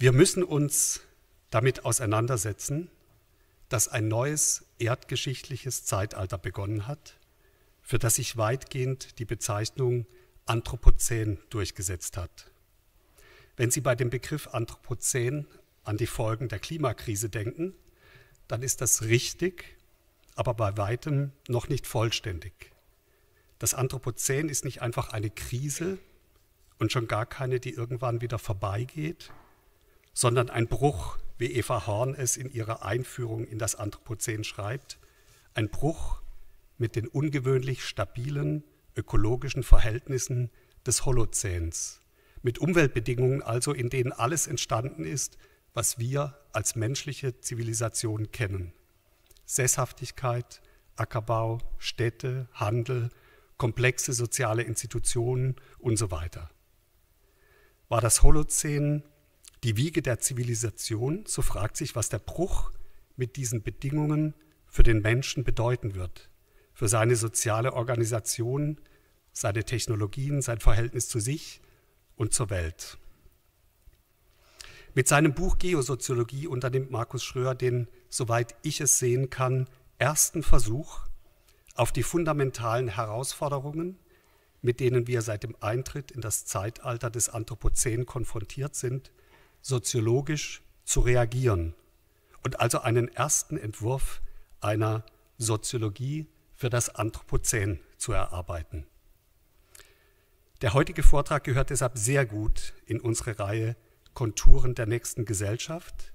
Wir müssen uns damit auseinandersetzen, dass ein neues erdgeschichtliches Zeitalter begonnen hat, für das sich weitgehend die Bezeichnung Anthropozän durchgesetzt hat. Wenn Sie bei dem Begriff Anthropozän an die Folgen der Klimakrise denken, dann ist das richtig, aber bei weitem noch nicht vollständig. Das Anthropozän ist nicht einfach eine Krise und schon gar keine, die irgendwann wieder vorbeigeht, sondern ein Bruch, wie Eva Horn es in ihrer Einführung in das Anthropozän schreibt, ein Bruch mit den ungewöhnlich stabilen ökologischen Verhältnissen des Holozäns, mit Umweltbedingungen also, in denen alles entstanden ist, was wir als menschliche Zivilisation kennen. Sesshaftigkeit, Ackerbau, Städte, Handel, komplexe soziale Institutionen und so weiter. War das Holozän die Wiege der Zivilisation, so fragt sich, was der Bruch mit diesen Bedingungen für den Menschen bedeuten wird, für seine soziale Organisation, seine Technologien, sein Verhältnis zu sich und zur Welt. Mit seinem Buch Geosoziologie unternimmt Markus Schröer den, soweit ich es sehen kann, ersten Versuch, auf die fundamentalen Herausforderungen, mit denen wir seit dem Eintritt in das Zeitalter des Anthropozän konfrontiert sind, soziologisch zu reagieren und also einen ersten Entwurf einer Soziologie für das Anthropozän zu erarbeiten. Der heutige Vortrag gehört deshalb sehr gut in unsere Reihe Konturen der nächsten Gesellschaft.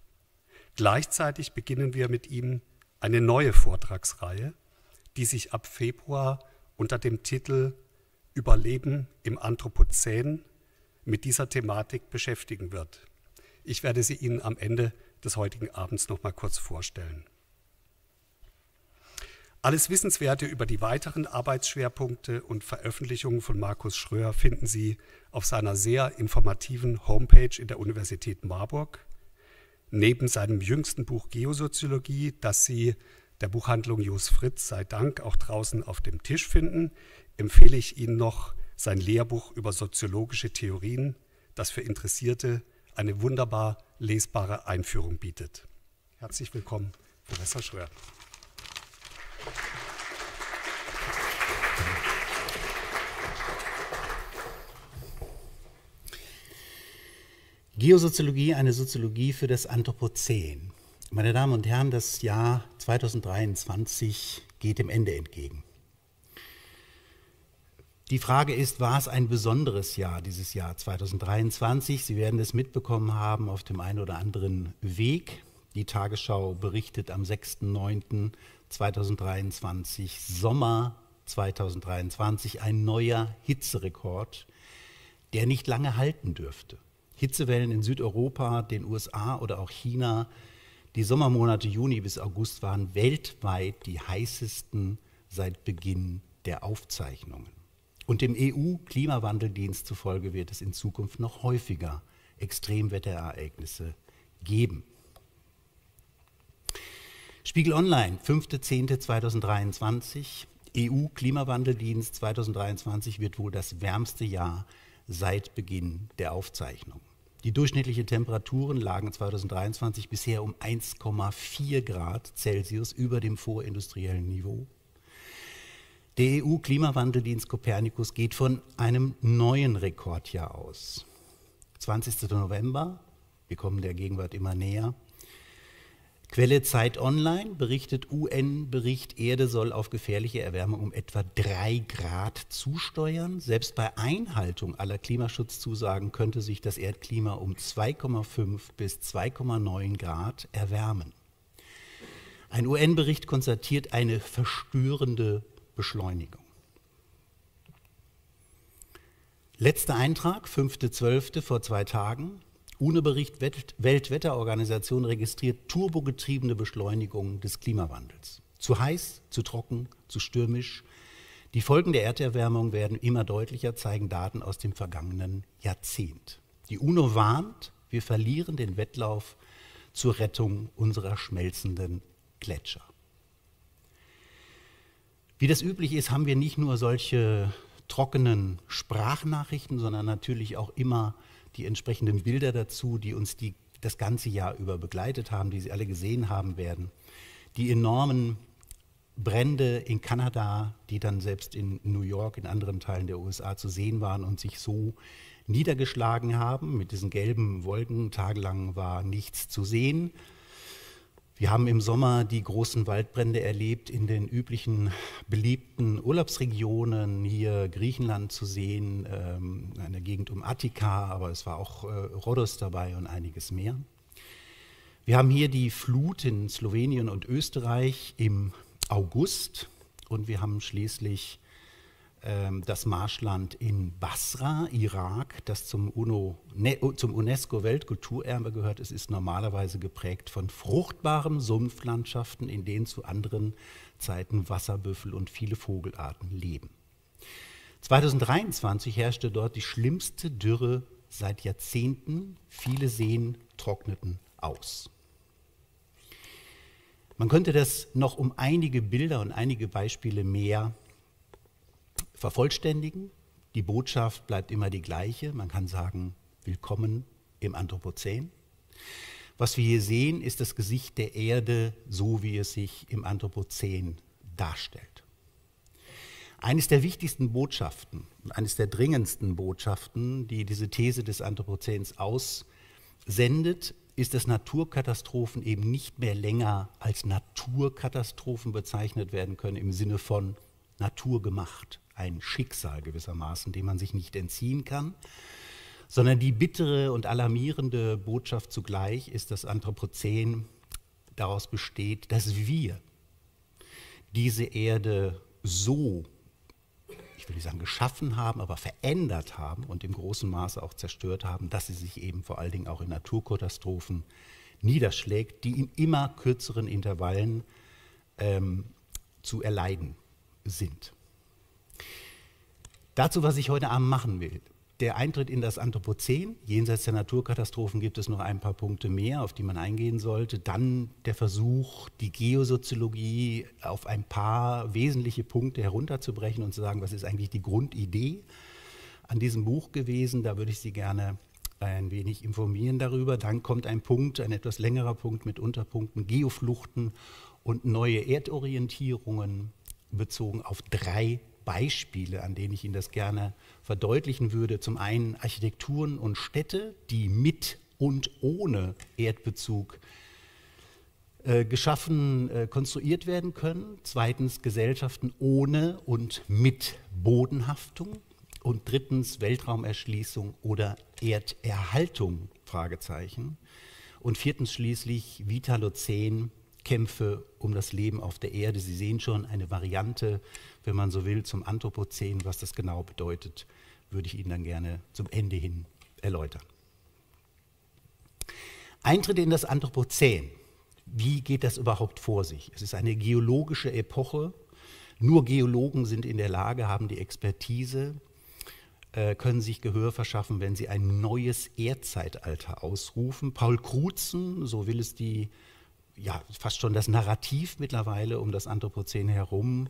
Gleichzeitig beginnen wir mit ihm eine neue Vortragsreihe, die sich ab Februar unter dem Titel Überleben im Anthropozän mit dieser Thematik beschäftigen wird. Ich werde sie Ihnen am Ende des heutigen Abends noch mal kurz vorstellen. Alles Wissenswerte über die weiteren Arbeitsschwerpunkte und Veröffentlichungen von Markus Schröer finden Sie auf seiner sehr informativen Homepage in der Universität Marburg. Neben seinem jüngsten Buch Geosoziologie, das Sie der Buchhandlung Jos Fritz sei Dank auch draußen auf dem Tisch finden, empfehle ich Ihnen noch sein Lehrbuch über soziologische Theorien, das für Interessierte eine wunderbar lesbare Einführung bietet. Herzlich willkommen, Professor Schröer. Geosoziologie, eine Soziologie für das Anthropozän. Meine Damen und Herren, das Jahr 2023 geht dem Ende entgegen. Die Frage ist, war es ein besonderes Jahr, dieses Jahr 2023? Sie werden es mitbekommen haben auf dem einen oder anderen Weg. Die Tagesschau berichtet am 6.9.2023, Sommer 2023, ein neuer Hitzerekord, der nicht lange halten dürfte. Hitzewellen in Südeuropa, den USA oder auch China. Die Sommermonate Juni bis August waren weltweit die heißesten seit Beginn der Aufzeichnungen. Und dem EU-Klimawandeldienst zufolge wird es in Zukunft noch häufiger Extremwetterereignisse geben. Spiegel Online, 5.10.2023, EU-Klimawandeldienst 2023 wird wohl das wärmste Jahr seit Beginn der Aufzeichnung. Die durchschnittlichen Temperaturen lagen 2023 bisher um 1,4 Grad Celsius über dem vorindustriellen Niveau. Der EU-Klimawandeldienst Copernicus geht von einem neuen Rekordjahr aus. 20. November, wir kommen der Gegenwart immer näher. Quelle Zeit Online berichtet, UN-Bericht, Erde soll auf gefährliche Erwärmung um etwa 3 Grad zusteuern. Selbst bei Einhaltung aller Klimaschutzzusagen könnte sich das Erdklima um 2,5 bis 2,9 Grad erwärmen. Ein UN-Bericht konstatiert eine verstörende Beschleunigung. Letzter Eintrag, 5.12. vor 2 Tagen. UNO-Bericht, Weltwetterorganisation registriert turbogetriebene Beschleunigung des Klimawandels. Zu heiß, zu trocken, zu stürmisch. Die Folgen der Erderwärmung werden immer deutlicher, zeigen Daten aus dem vergangenen Jahrzehnt. Die UNO warnt, wir verlieren den Wettlauf zur Rettung unserer schmelzenden Gletscher. Wie das üblich ist, haben wir nicht nur solche trockenen Sprachnachrichten, sondern natürlich auch immer die entsprechenden Bilder dazu, die uns die das ganze Jahr über begleitet haben, die Sie alle gesehen haben werden. Die enormen Brände in Kanada, die dann selbst in New York, in anderen Teilen der USA zu sehen waren und sich so niedergeschlagen haben. Mit diesen gelben Wolken, tagelang war nichts zu sehen. Wir haben im Sommer die großen Waldbrände erlebt in den üblichen beliebten Urlaubsregionen, hier Griechenland zu sehen, eine Gegend um Attika, aber es war auch Rhodos dabei und einiges mehr. Wir haben hier die Flut in Slowenien und Österreich im August und wir haben schließlich das Marschland in Basra, Irak, das zum UNESCO-Weltkulturerbe gehört. Es ist normalerweise geprägt von fruchtbaren Sumpflandschaften, in denen zu anderen Zeiten Wasserbüffel und viele Vogelarten leben. 2023 herrschte dort die schlimmste Dürre seit Jahrzehnten. Viele Seen trockneten aus. Man könnte das noch um einige Bilder und einige Beispiele mehr vervollständigen. Die Botschaft bleibt immer die gleiche. Man kann sagen, willkommen im Anthropozän. Was wir hier sehen, ist das Gesicht der Erde, so wie es sich im Anthropozän darstellt. Eines der wichtigsten Botschaften, eines der dringendsten Botschaften, die diese These des Anthropozäns aussendet, ist, dass Naturkatastrophen eben nicht mehr länger als Naturkatastrophen bezeichnet werden können, im Sinne von naturgemacht, ein Schicksal gewissermaßen, dem man sich nicht entziehen kann, sondern die bittere und alarmierende Botschaft zugleich ist, dass Anthropozän daraus besteht, dass wir diese Erde so, ich will nicht sagen geschaffen haben, aber verändert haben und im großen Maße auch zerstört haben, dass sie sich eben vor allen Dingen auch in Naturkatastrophen niederschlägt, die in immer kürzeren Intervallen zu erleiden sind. Dazu, was ich heute Abend machen will. Der Eintritt in das Anthropozän, jenseits der Naturkatastrophen gibt es noch ein paar Punkte mehr, auf die man eingehen sollte. Dann der Versuch, die Geosoziologie auf ein paar wesentliche Punkte herunterzubrechen und zu sagen, was ist eigentlich die Grundidee an diesem Buch gewesen. Da würde ich Sie gerne ein wenig informieren darüber. Dann kommt ein Punkt, ein etwas längerer Punkt mit Unterpunkten, Geofluchten und neue Erdorientierungen bezogen auf drei Beispiele, an denen ich Ihnen das gerne verdeutlichen würde. Zum einen Architekturen und Städte, die mit und ohne Erdbezug geschaffen, konstruiert werden können. Zweitens Gesellschaften ohne und mit Bodenhaftung. Und drittens Weltraumerschließung oder Erderhaltung, Fragezeichen. Und viertens schließlich Vitalozän, Kämpfe um das Leben auf der Erde. Sie sehen schon eine Variante, wenn man so will, zum Anthropozän. Was das genau bedeutet, würde ich Ihnen dann gerne zum Ende hin erläutern. Eintritt in das Anthropozän. Wie geht das überhaupt vor sich? Es ist eine geologische Epoche. Nur Geologen sind in der Lage, haben die Expertise, können sich Gehör verschaffen, wenn sie ein neues Erdzeitalter ausrufen. Paul Crutzen, so will es die, ja, fast schon das Narrativ mittlerweile um das Anthropozän herum,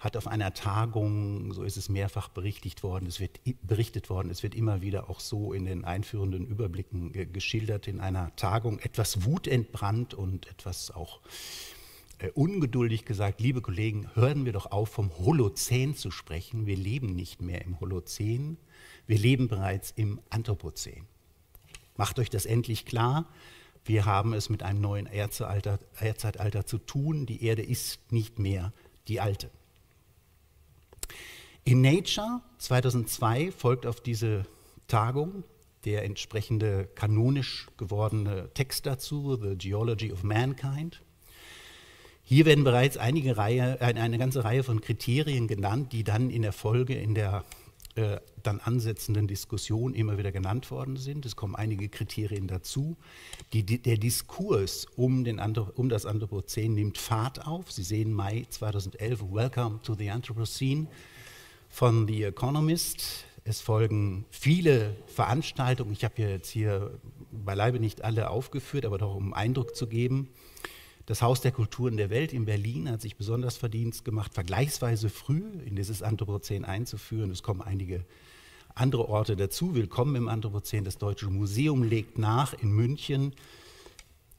hat auf einer Tagung, so ist es mehrfach berichtet worden, es wird immer wieder auch so in den einführenden Überblicken geschildert, in einer Tagung etwas wutentbrannt und etwas auch ungeduldig gesagt, liebe Kollegen, hören wir doch auf, vom Holozän zu sprechen. Wir leben nicht mehr im Holozän, wir leben bereits im Anthropozän. Macht euch das endlich klar. Wir haben es mit einem neuen Erdzeitalter zu tun. Die Erde ist nicht mehr die alte. In Nature 2002 folgt auf diese Tagung der entsprechende kanonisch gewordene Text dazu, The Geology of Mankind. Hier werden bereits eine ganze Reihe von Kriterien genannt, die dann in der Folge in der dann ansetzenden Diskussion immer wieder genannt worden sind. Es kommen einige Kriterien dazu. Der Diskurs um das Anthropozän nimmt Fahrt auf. Sie sehen Mai 2011, Welcome to the Anthropocene von The Economist. Es folgen viele Veranstaltungen. Ich habe jetzt hier beileibe nicht alle aufgeführt, aber doch um Eindruck zu geben. Das Haus der Kulturen der Welt in Berlin hat sich besonders Verdienst gemacht, vergleichsweise früh in dieses Anthropozän einzuführen. Es kommen einige andere Orte dazu. Willkommen im Anthropozän, das Deutsche Museum legt nach in München.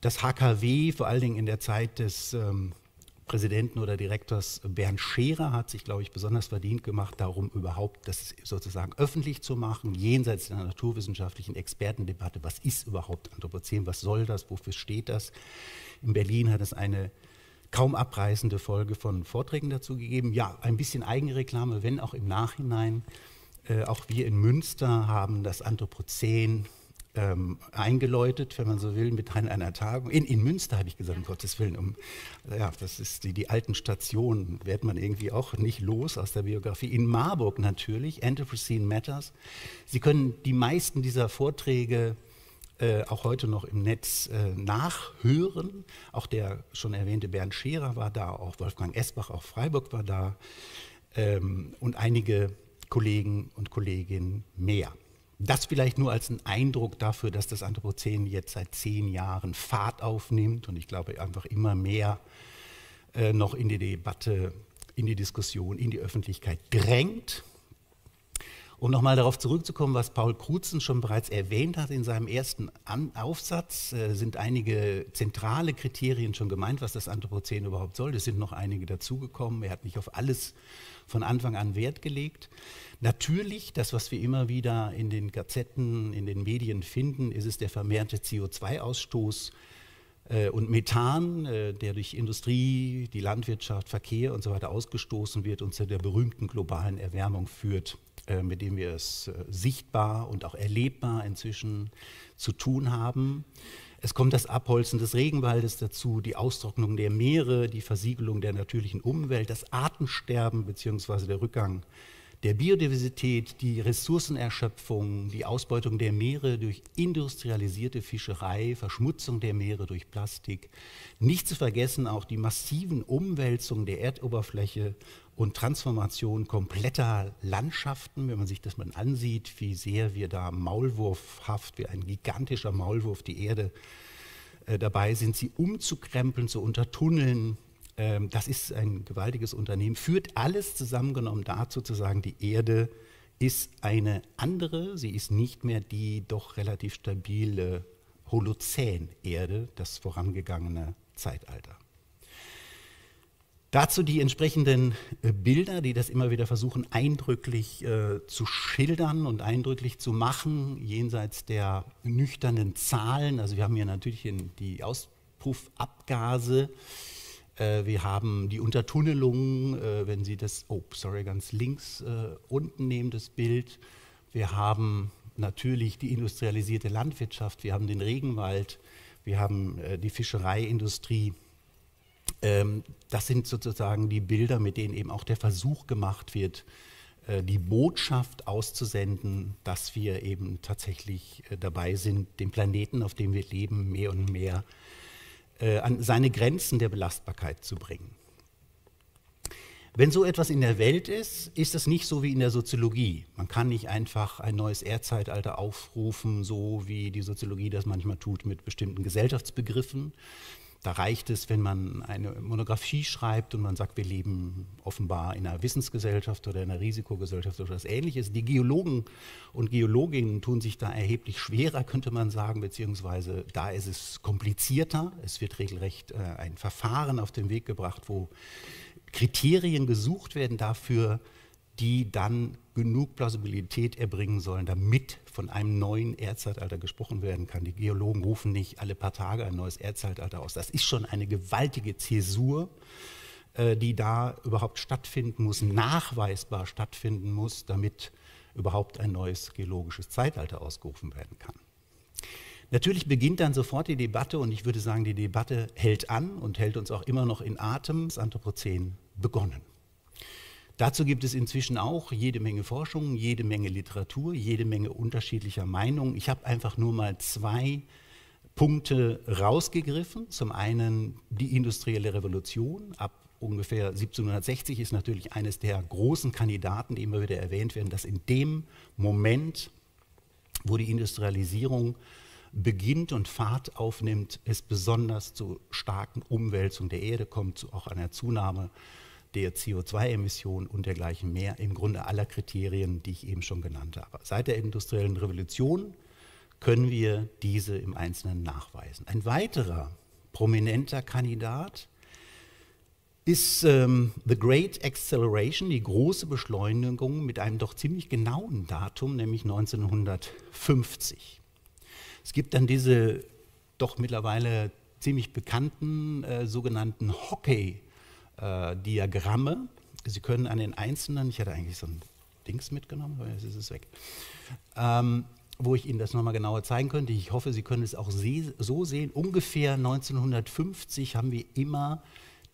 Das HKW, vor allen Dingen in der Zeit des Präsidenten oder Direktors Bernd Scherer, hat sich, glaube ich, besonders verdient gemacht, darum überhaupt das sozusagen öffentlich zu machen, jenseits der naturwissenschaftlichen Expertendebatte. Was ist überhaupt Anthropozän? Was soll das? Wofür steht das? In Berlin hat es eine kaum abreißende Folge von Vorträgen dazu gegeben. Ja, ein bisschen Eigenreklame, wenn auch im Nachhinein. Auch wir in Münster haben das Anthropozän eingeläutet, wenn man so will, mit einer Tagung. In Münster habe ich gesagt, um Gottes Willen, ja, das ist die alten Stationen, wird man irgendwie auch nicht los aus der Biografie. In Marburg natürlich, Anthropocene Matters. Sie können die meisten dieser Vorträge auch heute noch im Netz nachhören. Auch der schon erwähnte Bernd Scherer war da, auch Wolfgang Esbach, auch Freiburg war da und einige Kollegen und Kolleginnen mehr. Das vielleicht nur als einen Eindruck dafür, dass das Anthropozän jetzt seit 10 Jahren Fahrt aufnimmt und ich glaube einfach immer mehr noch in die Debatte, in die Diskussion, in die Öffentlichkeit drängt. Um nochmal darauf zurückzukommen, was Paul Crutzen schon bereits erwähnt hat in seinem ersten Aufsatz, sind einige zentrale Kriterien schon gemeint, was das Anthropozän überhaupt soll. Es sind noch einige dazugekommen. Er hat nicht auf alles von Anfang an Wert gelegt. Natürlich, das, was wir immer wieder in den Gazetten, in den Medien finden, ist es der vermehrte CO2-Ausstoß und Methan, der durch Industrie, die Landwirtschaft, Verkehr und so weiter ausgestoßen wird und zu der berühmten globalen Erwärmung führt, mit dem wir es sichtbar und auch erlebbar inzwischen zu tun haben. Es kommt das Abholzen des Regenwaldes dazu, die Austrocknung der Meere, die Versiegelung der natürlichen Umwelt, das Artensterben bzw. der Rückgang der Biodiversität, die Ressourcenerschöpfung, die Ausbeutung der Meere durch industrialisierte Fischerei, Verschmutzung der Meere durch Plastik. Nicht zu vergessen auch die massiven Umwälzungen der Erdoberfläche und Transformation kompletter Landschaften, wenn man sich das mal ansieht, wie sehr wir da maulwurfhaft, wie ein gigantischer Maulwurf die Erde dabei sind, sie umzukrempeln, zu untertunneln. Das ist ein gewaltiges Unternehmen, führt alles zusammengenommen dazu zu sagen, die Erde ist eine andere, sie ist nicht mehr die doch relativ stabile Holozän-Erde, das vorangegangene Zeitalter. Dazu die entsprechenden Bilder, die das immer wieder versuchen, eindrücklich zu schildern und eindrücklich zu machen, jenseits der nüchternen Zahlen. Also wir haben hier natürlich die Auspuffabgase, wir haben die Untertunnelung, wenn Sie das, oh, sorry, ganz links unten nehmen, das Bild. Wir haben natürlich die industrialisierte Landwirtschaft, wir haben den Regenwald, wir haben die Fischereiindustrie. Das sind sozusagen die Bilder, mit denen eben auch der Versuch gemacht wird, die Botschaft auszusenden, dass wir eben tatsächlich dabei sind, den Planeten, auf dem wir leben, mehr und mehr an seine Grenzen der Belastbarkeit zu bringen. Wenn so etwas in der Welt ist, ist es nicht so wie in der Soziologie. Man kann nicht einfach ein neues Erdzeitalter aufrufen, so wie die Soziologie das manchmal tut mit bestimmten Gesellschaftsbegriffen. Da reicht es, wenn man eine Monographie schreibt und man sagt, wir leben offenbar in einer Wissensgesellschaft oder in einer Risikogesellschaft oder etwas Ähnliches. Die Geologen und Geologinnen tun sich da erheblich schwerer, könnte man sagen, beziehungsweise da ist es komplizierter. Es wird regelrecht ein Verfahren auf den Weg gebracht, wo Kriterien gesucht werden dafür, die dann genug Plausibilität erbringen sollen, damit von einem neuen Erdzeitalter gesprochen werden kann. Die Geologen rufen nicht alle paar Tage ein neues Erdzeitalter aus. Das ist schon eine gewaltige Zäsur, die da überhaupt stattfinden muss, nachweisbar stattfinden muss, damit überhaupt ein neues geologisches Zeitalter ausgerufen werden kann. Natürlich beginnt dann sofort die Debatte und ich würde sagen, die Debatte hält an und hält uns auch immer noch in Atem. Das Anthropozän begonnen. Dazu gibt es inzwischen auch jede Menge Forschung, jede Menge Literatur, jede Menge unterschiedlicher Meinungen. Ich habe einfach nur mal 2 Punkte rausgegriffen. Zum einen die industrielle Revolution. Ab ungefähr 1760 ist natürlich eines der großen Kandidaten, die immer wieder erwähnt werden, dass in dem Moment, wo die Industrialisierung beginnt und Fahrt aufnimmt, es besonders zu starken Umwälzungen der Erde kommt, auch einer Zunahme der CO2-Emissionen und dergleichen mehr, im Grunde aller Kriterien, die ich eben schon genannt habe. Seit der industriellen Revolution können wir diese im Einzelnen nachweisen. Ein weiterer prominenter Kandidat ist The Great Acceleration, die große Beschleunigung mit einem doch ziemlich genauen Datum, nämlich 1950. Es gibt dann diese doch mittlerweile ziemlich bekannten sogenannten Hockey-Diagramme. Sie können an den einzelnen, ich hatte eigentlich so ein Dings mitgenommen, aber jetzt ist es weg, wo ich Ihnen das nochmal genauer zeigen könnte. Ich hoffe, Sie können es auch so sehen. Ungefähr 1950 haben wir immer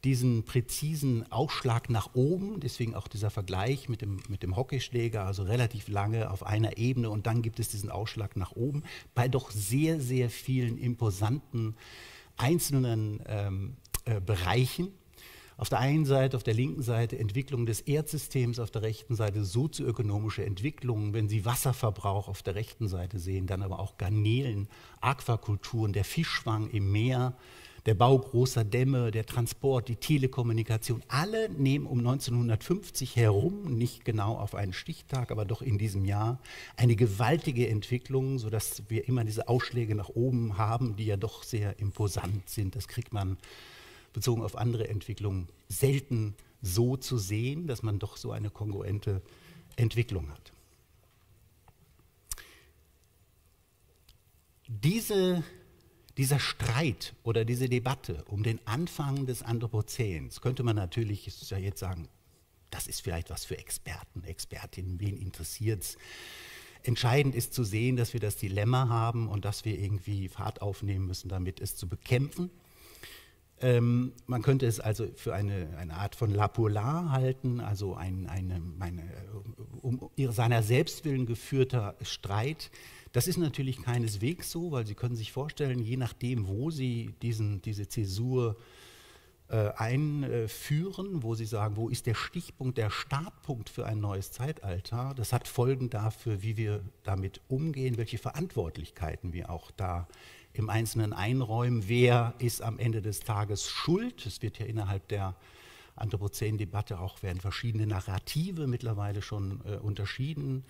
diesen präzisen Aufschlag nach oben, deswegen auch dieser Vergleich mit dem Hockeyschläger, also relativ lange auf einer Ebene, und dann gibt es diesen Aufschlag nach oben bei doch sehr, sehr vielen imposanten einzelnen Bereichen. Auf der einen Seite, auf der linken Seite Entwicklung des Erdsystems, auf der rechten Seite sozioökonomische Entwicklungen. Wenn Sie Wasserverbrauch auf der rechten Seite sehen, dann aber auch Garnelen, Aquakulturen, der Fischfang im Meer, der Bau großer Dämme, der Transport, die Telekommunikation, alle nehmen um 1950 herum, nicht genau auf einen Stichtag, aber doch in diesem Jahr, eine gewaltige Entwicklung, sodass wir immer diese Ausschläge nach oben haben, die ja doch sehr imposant sind. Das kriegt man bezogen auf andere Entwicklungen selten so zu sehen, dass man doch so eine kongruente Entwicklung hat. Dieser Streit oder diese Debatte um den Anfang des Anthropozäns könnte man natürlich jetzt sagen, das ist vielleicht was für Experten, Expertinnen, wen interessiert es? Entscheidend ist zu sehen, dass wir das Dilemma haben und dass wir irgendwie Fahrt aufnehmen müssen, damit es zu bekämpfen. Man könnte es also für eine Art von Lapolar halten, also seiner selbst willen geführter Streit. Das ist natürlich keineswegs so, weil Sie können sich vorstellen, je nachdem, wo Sie diese Zäsur einführen, wo Sie sagen, wo ist der Stichpunkt, der Startpunkt für ein neues Zeitalter, das hat Folgen dafür, wie wir damit umgehen, welche Verantwortlichkeiten wir auch da im Einzelnen einräumen, wer ist am Ende des Tages schuld. Es wird ja innerhalb der Anthropozän-Debatte auch werden verschiedene Narrative mittlerweile schon unterschieden.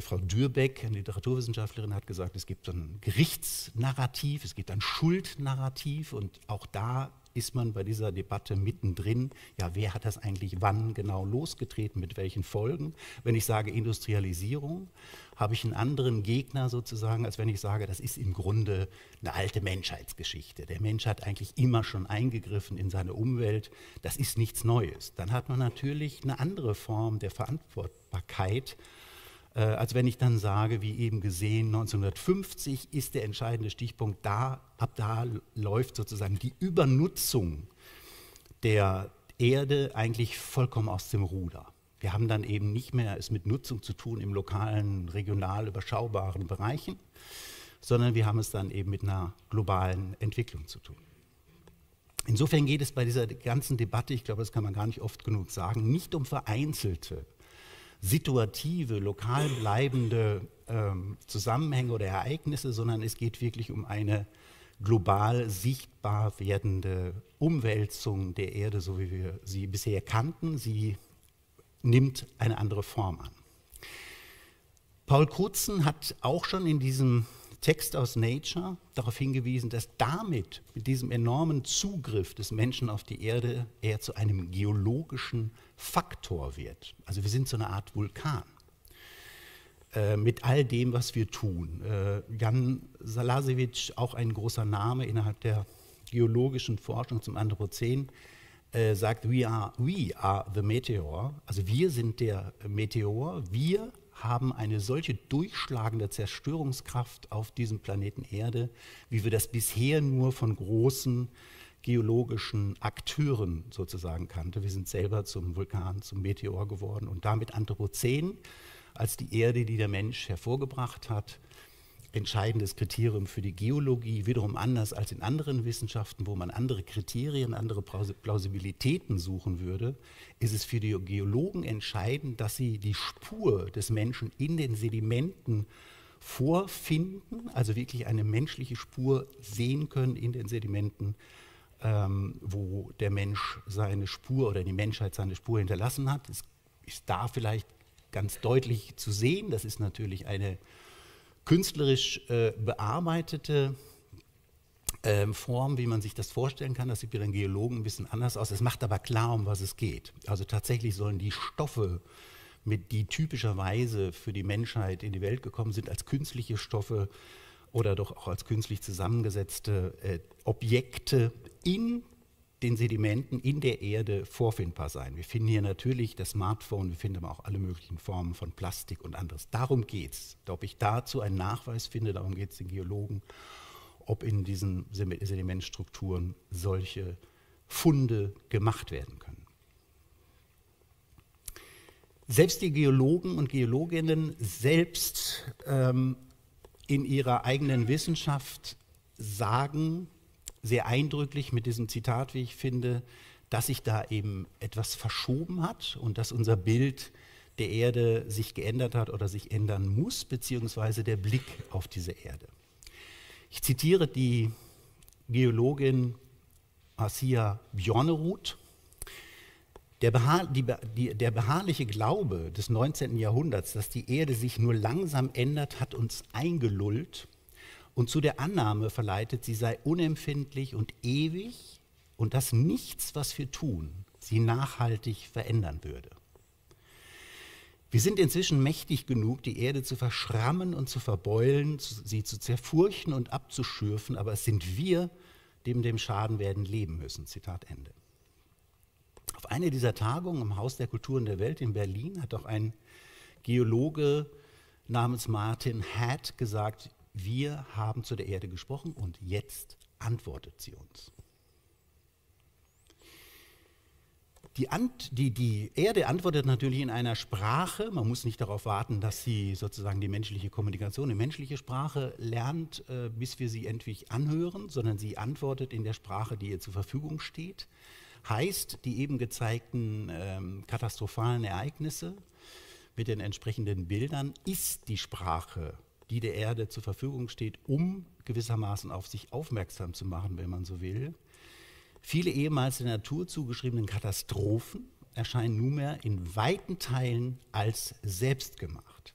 Frau Dürbeck, eine Literaturwissenschaftlerin, hat gesagt, es gibt ein Gerichtsnarrativ, es gibt ein Schuldnarrativ, und auch da ist man bei dieser Debatte mittendrin. Ja, wer hat das eigentlich wann genau losgetreten, mit welchen Folgen? Wenn ich sage Industrialisierung, habe ich einen anderen Gegner sozusagen, als wenn ich sage, das ist im Grunde eine alte Menschheitsgeschichte. Der Mensch hat eigentlich immer schon eingegriffen in seine Umwelt, das ist nichts Neues. Dann hat man natürlich eine andere Form der Verantwortbarkeit, als wenn ich dann sage, wie eben gesehen, 1950 ist der entscheidende Stichpunkt da, ab da läuft sozusagen die Übernutzung der Erde eigentlich vollkommen aus dem Ruder. Wir haben dann eben nicht mehr es mit Nutzung zu tun im lokalen, regional überschaubaren Bereichen, sondern wir haben es dann eben mit einer globalen Entwicklung zu tun. Insofern geht es bei dieser ganzen Debatte, ich glaube, das kann man gar nicht oft genug sagen, nicht um vereinzelte, situative, lokal bleibende Zusammenhänge oder Ereignisse, sondern es geht wirklich um eine global sichtbar werdende Umwälzung der Erde, so wie wir sie bisher kannten. Sie nimmt eine andere Form an. Paul Crutzen hat auch schon in diesem Text aus Nature darauf hingewiesen, dass damit, mit diesem enormen Zugriff des Menschen auf die Erde, er zu einem geologischen Faktor wird. Also wir sind so eine Art Vulkan mit all dem, was wir tun. Jan Salasewitsch, auch ein großer Name innerhalb der geologischen Forschung zum Anthropozän, sagt, we are the meteor, also wir sind der Meteor, wir haben eine solche durchschlagende Zerstörungskraft auf diesem Planeten Erde, wie wir das bisher nur von großen geologischen Akteuren sozusagen kannten. Wir sind selber zum Vulkan, zum Meteor geworden, und damit Anthropozän als die Erde, die der Mensch hervorgebracht hat. Entscheidendes Kriterium für die Geologie, wiederum anders als in anderen Wissenschaften, wo man andere Kriterien, andere Plausibilitäten suchen würde, ist es für die Geologen entscheidend, dass sie die Spur des Menschen in den Sedimenten vorfinden, also wirklich eine menschliche Spur sehen können in den Sedimenten, wo der Mensch seine Spur oder die Menschheit seine Spur hinterlassen hat. Es ist da vielleicht ganz deutlich zu sehen, das ist natürlich eine künstlerisch bearbeitete Form, wie man sich das vorstellen kann. Das sieht bei den Geologen ein bisschen anders aus. Es macht aber klar, um was es geht. Also tatsächlich sollen die Stoffe, die typischerweise für die Menschheit in die Welt gekommen sind, als künstliche Stoffe oder doch auch als künstlich zusammengesetzte Objekte in den Sedimenten, in der Erde vorfindbar sein. Wir finden hier natürlich das Smartphone, wir finden aber auch alle möglichen Formen von Plastik und anderes. Darum geht es. Ob ich dazu einen Nachweis finde, darum geht es den Geologen, ob in diesen Sedimentstrukturen solche Funde gemacht werden können. Selbst die Geologen und Geologinnen selbst in ihrer eigenen Wissenschaft sagen sehr eindrücklich mit diesem Zitat, wie ich finde, dass sich da eben etwas verschoben hat und dass unser Bild der Erde sich geändert hat oder sich ändern muss, beziehungsweise der Blick auf diese Erde. Ich zitiere die Geologin Marcia Björnerud. Der beharrliche Glaube des 19. Jahrhunderts, dass die Erde sich nur langsam ändert, hat uns eingelullt und zu der Annahme verleitet, sie sei unempfindlich und ewig und dass nichts, was wir tun, sie nachhaltig verändern würde. Wir sind inzwischen mächtig genug, die Erde zu verschrammen und zu verbeulen, sie zu zerfurchen und abzuschürfen, aber es sind wir, dem Schaden werden leben müssen. Zitat Ende. Auf einer dieser Tagungen im Haus der Kulturen der Welt in Berlin hat auch ein Geologe namens Martin Hatt gesagt, wir haben zu der Erde gesprochen und jetzt antwortet sie uns. Die Erde antwortet natürlich in einer Sprache, man muss nicht darauf warten, dass sie sozusagen die menschliche Kommunikation, die menschliche Sprache lernt, bis wir sie endlich anhören, sondern sie antwortet in der Sprache, die ihr zur Verfügung steht. Heißt, die eben gezeigten katastrophalen Ereignisse mit den entsprechenden Bildern ist die Sprache, die der Erde zur Verfügung steht, um gewissermaßen auf sich aufmerksam zu machen, wenn man so will. Viele ehemals der Natur zugeschriebenen Katastrophen erscheinen nunmehr in weiten Teilen als selbst gemacht.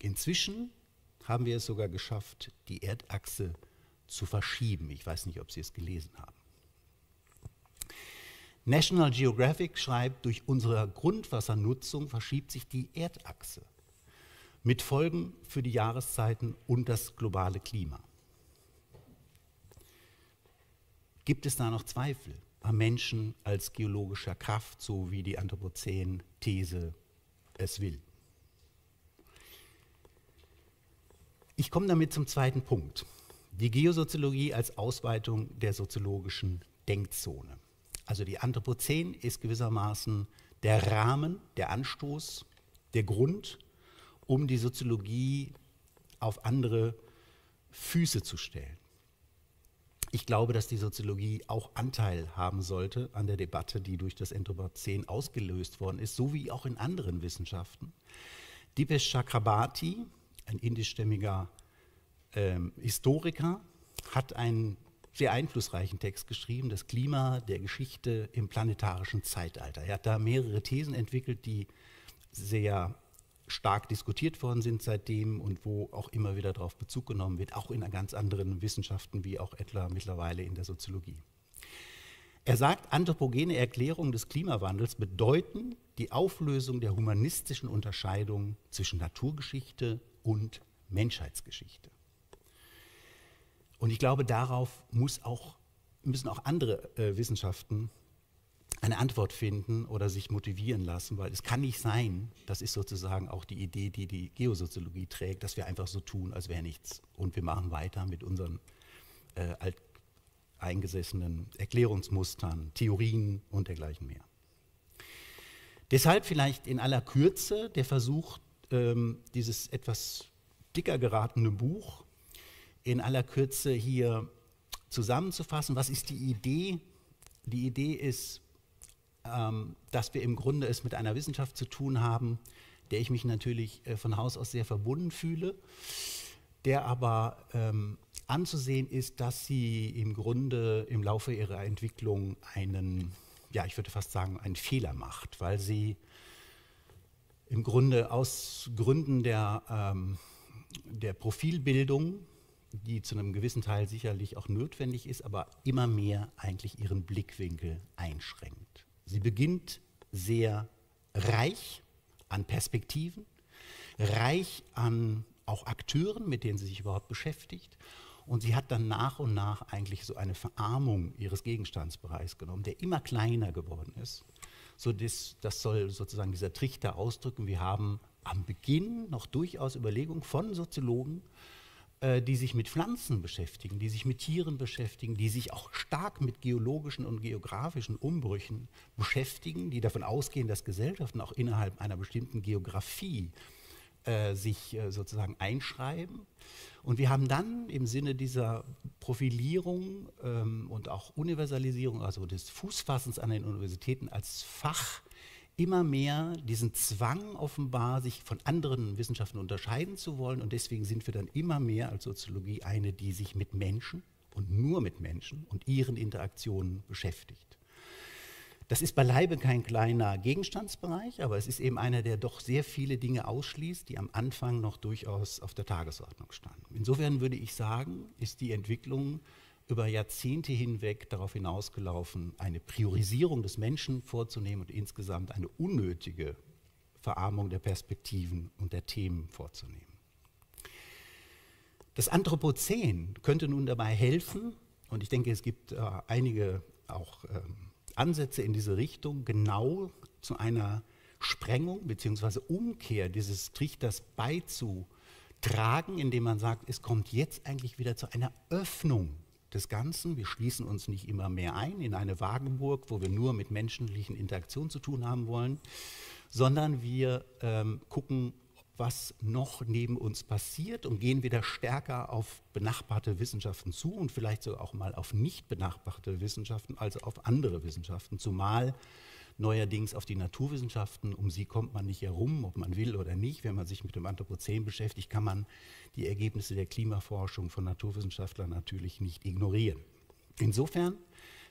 Inzwischen haben wir es sogar geschafft, die Erdachse zu verschieben. Ich weiß nicht, ob Sie es gelesen haben. National Geographic schreibt, durch unsere Grundwassernutzung verschiebt sich die Erdachse mit Folgen für die Jahreszeiten und das globale Klima. Gibt es da noch Zweifel am Menschen als geologischer Kraft, so wie die Anthropozän-These es will? Ich komme damit zum zweiten Punkt. Die Geosoziologie als Ausweitung der soziologischen Denkzone. Also die Anthropozän ist gewissermaßen der Rahmen, der Anstoß, der Grund, um die Soziologie auf andere Füße zu stellen. Ich glaube, dass die Soziologie auch Anteil haben sollte an der Debatte, die durch das Anthropozän ausgelöst worden ist, so wie auch in anderen Wissenschaften. Dipesh Chakrabarti, ein indischstämmiger Historiker, hat einen sehr einflussreichen Text geschrieben, das Klima der Geschichte im planetarischen Zeitalter. Er hat da mehrere Thesen entwickelt, die sehr stark diskutiert worden sind seitdem und wo auch immer wieder darauf Bezug genommen wird, auch in ganz anderen Wissenschaften wie auch etwa mittlerweile in der Soziologie. Er sagt, anthropogene Erklärungen des Klimawandels bedeuten die Auflösung der humanistischen Unterscheidung zwischen Naturgeschichte und Menschheitsgeschichte. Und ich glaube, darauf müssen auch andere Wissenschaften eine Antwort finden oder sich motivieren lassen, weil es kann nicht sein, das ist sozusagen auch die Idee, die die Geosoziologie trägt, dass wir einfach so tun, als wäre nichts und wir machen weiter mit unseren alteingesessenen Erklärungsmustern, Theorien und dergleichen mehr. Deshalb vielleicht in aller Kürze der Versuch, dieses etwas dicker geratene Buch in aller Kürze hier zusammenzufassen. Was ist die Idee? Die Idee ist, dass wir im Grunde es mit einer Wissenschaft zu tun haben, der ich mich natürlich von Haus aus sehr verbunden fühle, der aber anzusehen ist, dass sie im Grunde im Laufe ihrer Entwicklung einen, ja, ich würde fast sagen, einen Fehler macht, weil sie im Grunde aus Gründen der, der Profilbildung, die zu einem gewissen Teil sicherlich auch notwendig ist, aber immer mehr eigentlich ihren Blickwinkel einschränkt. Sie beginnt sehr reich an Perspektiven, reich an auch Akteuren, mit denen sie sich überhaupt beschäftigt. Und sie hat dann nach und nach eigentlich so eine Verarmung ihres Gegenstandsbereichs genommen, der immer kleiner geworden ist. So das soll sozusagen dieser Trichter ausdrücken. Wir haben am Beginn noch durchaus Überlegungen von Soziologen, die sich mit Pflanzen beschäftigen, die sich mit Tieren beschäftigen, die sich auch stark mit geologischen und geografischen Umbrüchen beschäftigen, die davon ausgehen, dass Gesellschaften auch innerhalb einer bestimmten Geografie sich sozusagen einschreiben. Und wir haben dann im Sinne dieser Profilierung und auch Universalisierung, also des Fußfassens an den Universitäten als Fach, immer mehr diesen Zwang offenbar, sich von anderen Wissenschaften unterscheiden zu wollen. Und deswegen sind wir dann immer mehr als Soziologie eine, die sich mit Menschen und nur mit Menschen und ihren Interaktionen beschäftigt. Das ist beileibe kein kleiner Gegenstandsbereich, aber es ist eben einer, der doch sehr viele Dinge ausschließt, die am Anfang noch durchaus auf der Tagesordnung standen. Insofern würde ich sagen, ist die Entwicklung über Jahrzehnte hinweg darauf hinausgelaufen, eine Priorisierung des Menschen vorzunehmen und insgesamt eine unnötige Verarmung der Perspektiven und der Themen vorzunehmen. Das Anthropozän könnte nun dabei helfen, und ich denke, es gibt einige auch Ansätze in diese Richtung, genau zu einer Sprengung bzw. Umkehr dieses Trichters beizutragen, indem man sagt, es kommt jetzt eigentlich wieder zu einer Öffnung des Ganzen. Wir schließen uns nicht immer mehr ein in eine Wagenburg, wo wir nur mit menschlichen Interaktionen zu tun haben wollen, sondern wir gucken, was noch neben uns passiert und gehen wieder stärker auf benachbarte Wissenschaften zu und vielleicht sogar auch mal auf nicht benachbarte Wissenschaften, also auf andere Wissenschaften, zumal neuerdings auf die Naturwissenschaften, um sie kommt man nicht herum, ob man will oder nicht. Wenn man sich mit dem Anthropozän beschäftigt, kann man die Ergebnisse der Klimaforschung von Naturwissenschaftlern natürlich nicht ignorieren. Insofern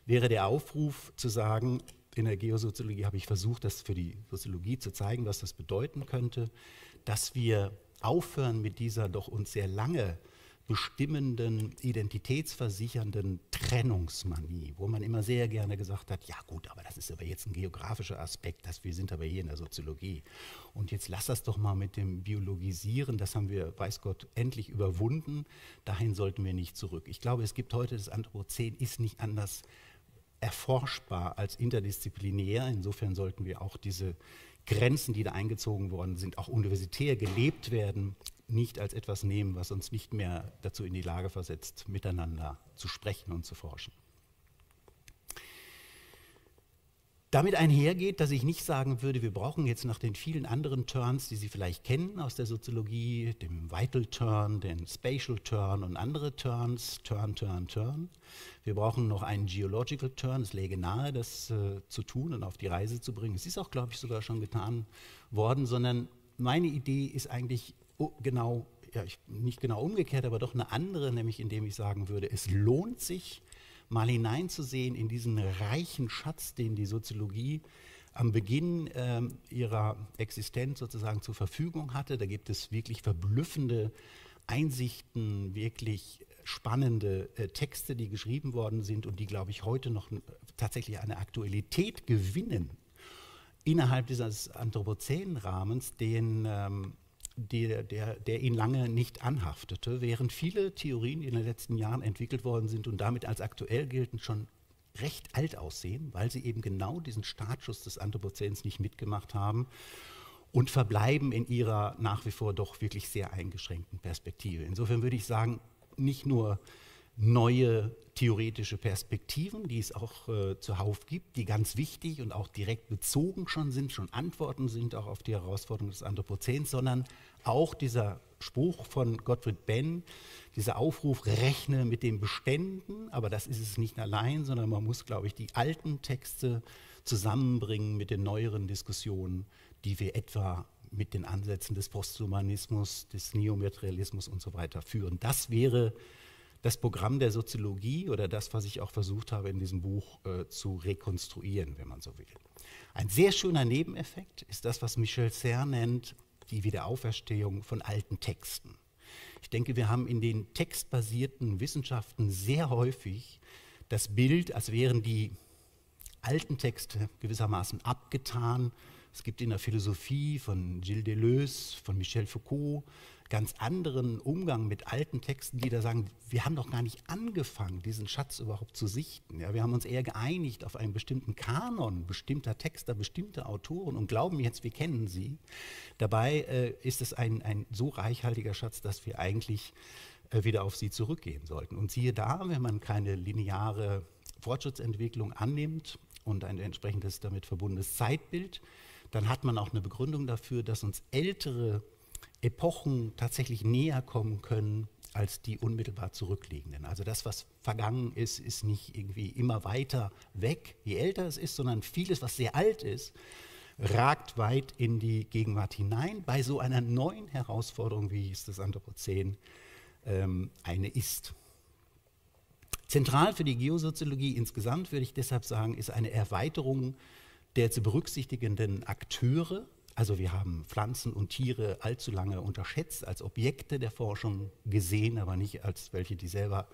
wäre der Aufruf zu sagen, in der Geosoziologie habe ich versucht, das für die Soziologie zu zeigen, was das bedeuten könnte, dass wir aufhören mit dieser doch uns sehr lange bestimmenden, identitätsversichernden Trennungsmanie, wo man immer sehr gerne gesagt hat, ja gut, aber das ist aber jetzt ein geografischer Aspekt, wir sind aber hier in der Soziologie. Und jetzt lass das doch mal mit dem Biologisieren, das haben wir, weiß Gott, endlich überwunden, dahin sollten wir nicht zurück. Ich glaube, es gibt heute, das Anthropozän ist nicht anders erforschbar als interdisziplinär, insofern sollten wir auch diese Grenzen, die da eingezogen worden sind, auch universitär gelebt werden, nicht als etwas nehmen, was uns nicht mehr dazu in die Lage versetzt, miteinander zu sprechen und zu forschen. Damit einhergeht, dass ich nicht sagen würde, wir brauchen jetzt nach den vielen anderen Turns, die Sie vielleicht kennen aus der Soziologie, dem Vital Turn, den Spatial Turn und andere Turns, Turn. Wir brauchen noch einen Geological Turn, es läge nahe, das zu tun und auf die Reise zu bringen. Es ist auch, glaube ich, sogar schon getan worden, sondern meine Idee ist eigentlich, nicht genau umgekehrt, aber doch eine andere, nämlich indem ich sagen würde, es lohnt sich, mal hineinzusehen in diesen reichen Schatz, den die Soziologie am Beginn ihrer Existenz sozusagen zur Verfügung hatte. Da gibt es wirklich verblüffende Einsichten, wirklich spannende Texte, die geschrieben worden sind und die, glaube ich, heute noch tatsächlich eine Aktualität gewinnen, innerhalb dieses anthropozänen Rahmens, den der ihn lange nicht anhaftete, während viele Theorien, die in den letzten Jahren entwickelt worden sind und damit als aktuell gelten, schon recht alt aussehen, weil sie eben genau diesen Startschuss des Anthropozäns nicht mitgemacht haben und verbleiben in ihrer nach wie vor doch wirklich sehr eingeschränkten Perspektive. Insofern würde ich sagen, nicht nur neue theoretische Perspektiven, die es auch zuhauf gibt, die ganz wichtig und auch direkt bezogen schon sind, schon Antworten sind auch auf die Herausforderung des Anthropozäns, sondern auch dieser Spruch von Gottfried Benn, dieser Aufruf, rechne mit den Beständen, aber das ist es nicht allein, sondern man muss, glaube ich, die alten Texte zusammenbringen mit den neueren Diskussionen, die wir etwa mit den Ansätzen des Posthumanismus, des Neomaterialismus und so weiter führen. Das wäre das Programm der Soziologie oder das, was ich auch versucht habe in diesem Buch zu rekonstruieren, wenn man so will. Ein sehr schöner Nebeneffekt ist das, was Michel Serres nennt, die Wiederauferstehung von alten Texten. Ich denke, wir haben in den textbasierten Wissenschaften sehr häufig das Bild, als wären die alten Texte gewissermaßen abgetan. Es gibt in der Philosophie von Gilles Deleuze, von Michel Foucault, ganz anderen Umgang mit alten Texten, die da sagen, wir haben doch gar nicht angefangen, diesen Schatz überhaupt zu sichten. Ja, wir haben uns eher geeinigt auf einen bestimmten Kanon bestimmter Texter, bestimmter Autoren und glauben jetzt, wir kennen sie. Dabei ist es ein so reichhaltiger Schatz, dass wir eigentlich wieder auf sie zurückgehen sollten. Und siehe da, wenn man keine lineare Fortschrittsentwicklung annimmt und ein entsprechendes damit verbundenes Zeitbild, dann hat man auch eine Begründung dafür, dass uns ältere Epochen tatsächlich näher kommen können als die unmittelbar zurückliegenden. Also das, was vergangen ist, ist nicht irgendwie immer weiter weg, je älter es ist, sondern vieles, was sehr alt ist, ragt weit in die Gegenwart hinein. Bei so einer neuen Herausforderung, wie es das Anthropozän eine ist. Zentral für die Geosoziologie insgesamt, würde ich deshalb sagen, ist eine Erweiterung der zu berücksichtigenden Akteure. Also wir haben Pflanzen und Tiere allzu lange unterschätzt, als Objekte der Forschung gesehen, aber nicht als welche, die selber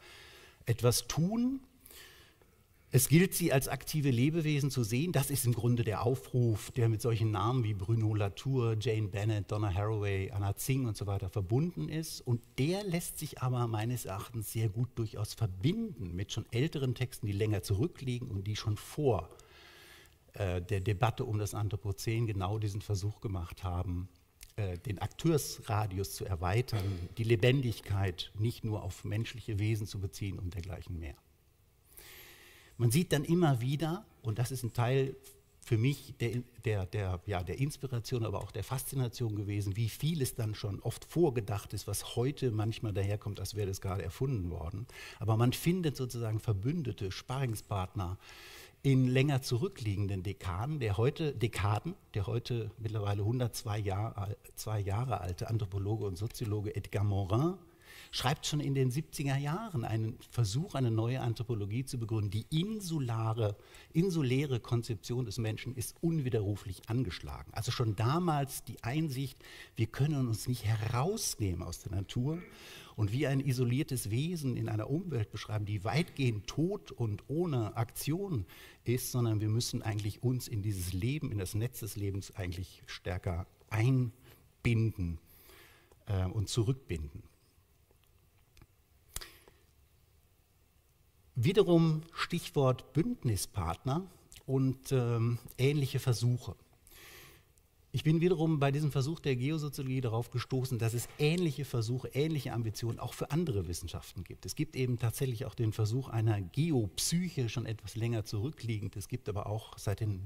etwas tun. Es gilt, sie als aktive Lebewesen zu sehen. Das ist im Grunde der Aufruf, der mit solchen Namen wie Bruno Latour, Jane Bennett, Donna Haraway, Anna Tsing und so weiter verbunden ist. Und der lässt sich aber meines Erachtens sehr gut durchaus verbinden mit schon älteren Texten, die länger zurückliegen und die schon vor der Debatte um das Anthropozän genau diesen Versuch gemacht haben, den Akteursradius zu erweitern, die Lebendigkeit nicht nur auf menschliche Wesen zu beziehen und dergleichen mehr. Man sieht dann immer wieder, und das ist ein Teil für mich der Inspiration, aber auch der Faszination gewesen, wie viel es dann schon oft vorgedacht ist, was heute manchmal daherkommt, als wäre das gerade erfunden worden. Aber man findet sozusagen Verbündete, Sparringspartner, in länger zurückliegenden Dekaden, der heute mittlerweile 102 Jahre alte Anthropologe und Soziologe Edgar Morin schreibt schon in den 70er Jahren einen Versuch, eine neue Anthropologie zu begründen. Die insuläre Konzeption des Menschen ist unwiderruflich angeschlagen. Also schon damals die Einsicht, wir können uns nicht herausnehmen aus der Natur und wie ein isoliertes Wesen in einer Umwelt beschreiben, die weitgehend tot und ohne Aktion ist, sondern wir müssen eigentlich uns in dieses Leben, in das Netz des Lebens eigentlich stärker einbinden und zurückbinden. Wiederum Stichwort Bündnispartner und ähnliche Versuche. Ich bin wiederum bei diesem Versuch der Geosoziologie darauf gestoßen, dass es ähnliche Versuche, ähnliche Ambitionen auch für andere Wissenschaften gibt. Es gibt eben tatsächlich auch den Versuch einer Geopsyche, schon etwas länger zurückliegend. Es gibt aber auch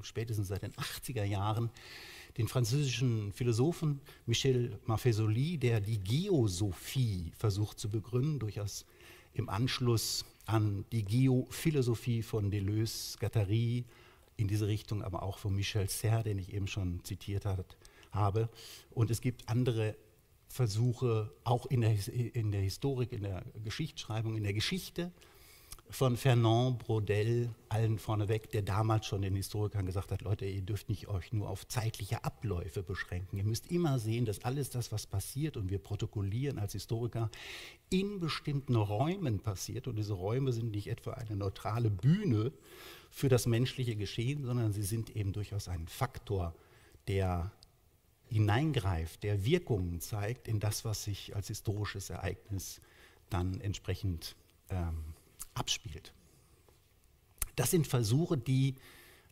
spätestens seit den 80er Jahren den französischen Philosophen Michel Maffesoli, der die Geosophie versucht zu begründen, durchaus im Anschluss an die Geophilosophie von Deleuze, Guattari, in diese Richtung aber auch von Michel Serres, den ich eben schon zitiert habe. Und es gibt andere Versuche, auch in der Historik, in der Geschichtsschreibung, in der Geschichte, von Fernand Braudel, allen vorneweg, der damals schon den Historikern gesagt hat, Leute, ihr dürft nicht euch nur auf zeitliche Abläufe beschränken. Ihr müsst immer sehen, dass alles das, was passiert, und wir protokollieren als Historiker, in bestimmten Räumen passiert. Und diese Räume sind nicht etwa eine neutrale Bühne für das menschliche Geschehen, sondern sie sind eben durchaus ein Faktor, der hineingreift, der Wirkungen zeigt in das, was sich als historisches Ereignis dann entsprechend abspielt. Das sind Versuche, die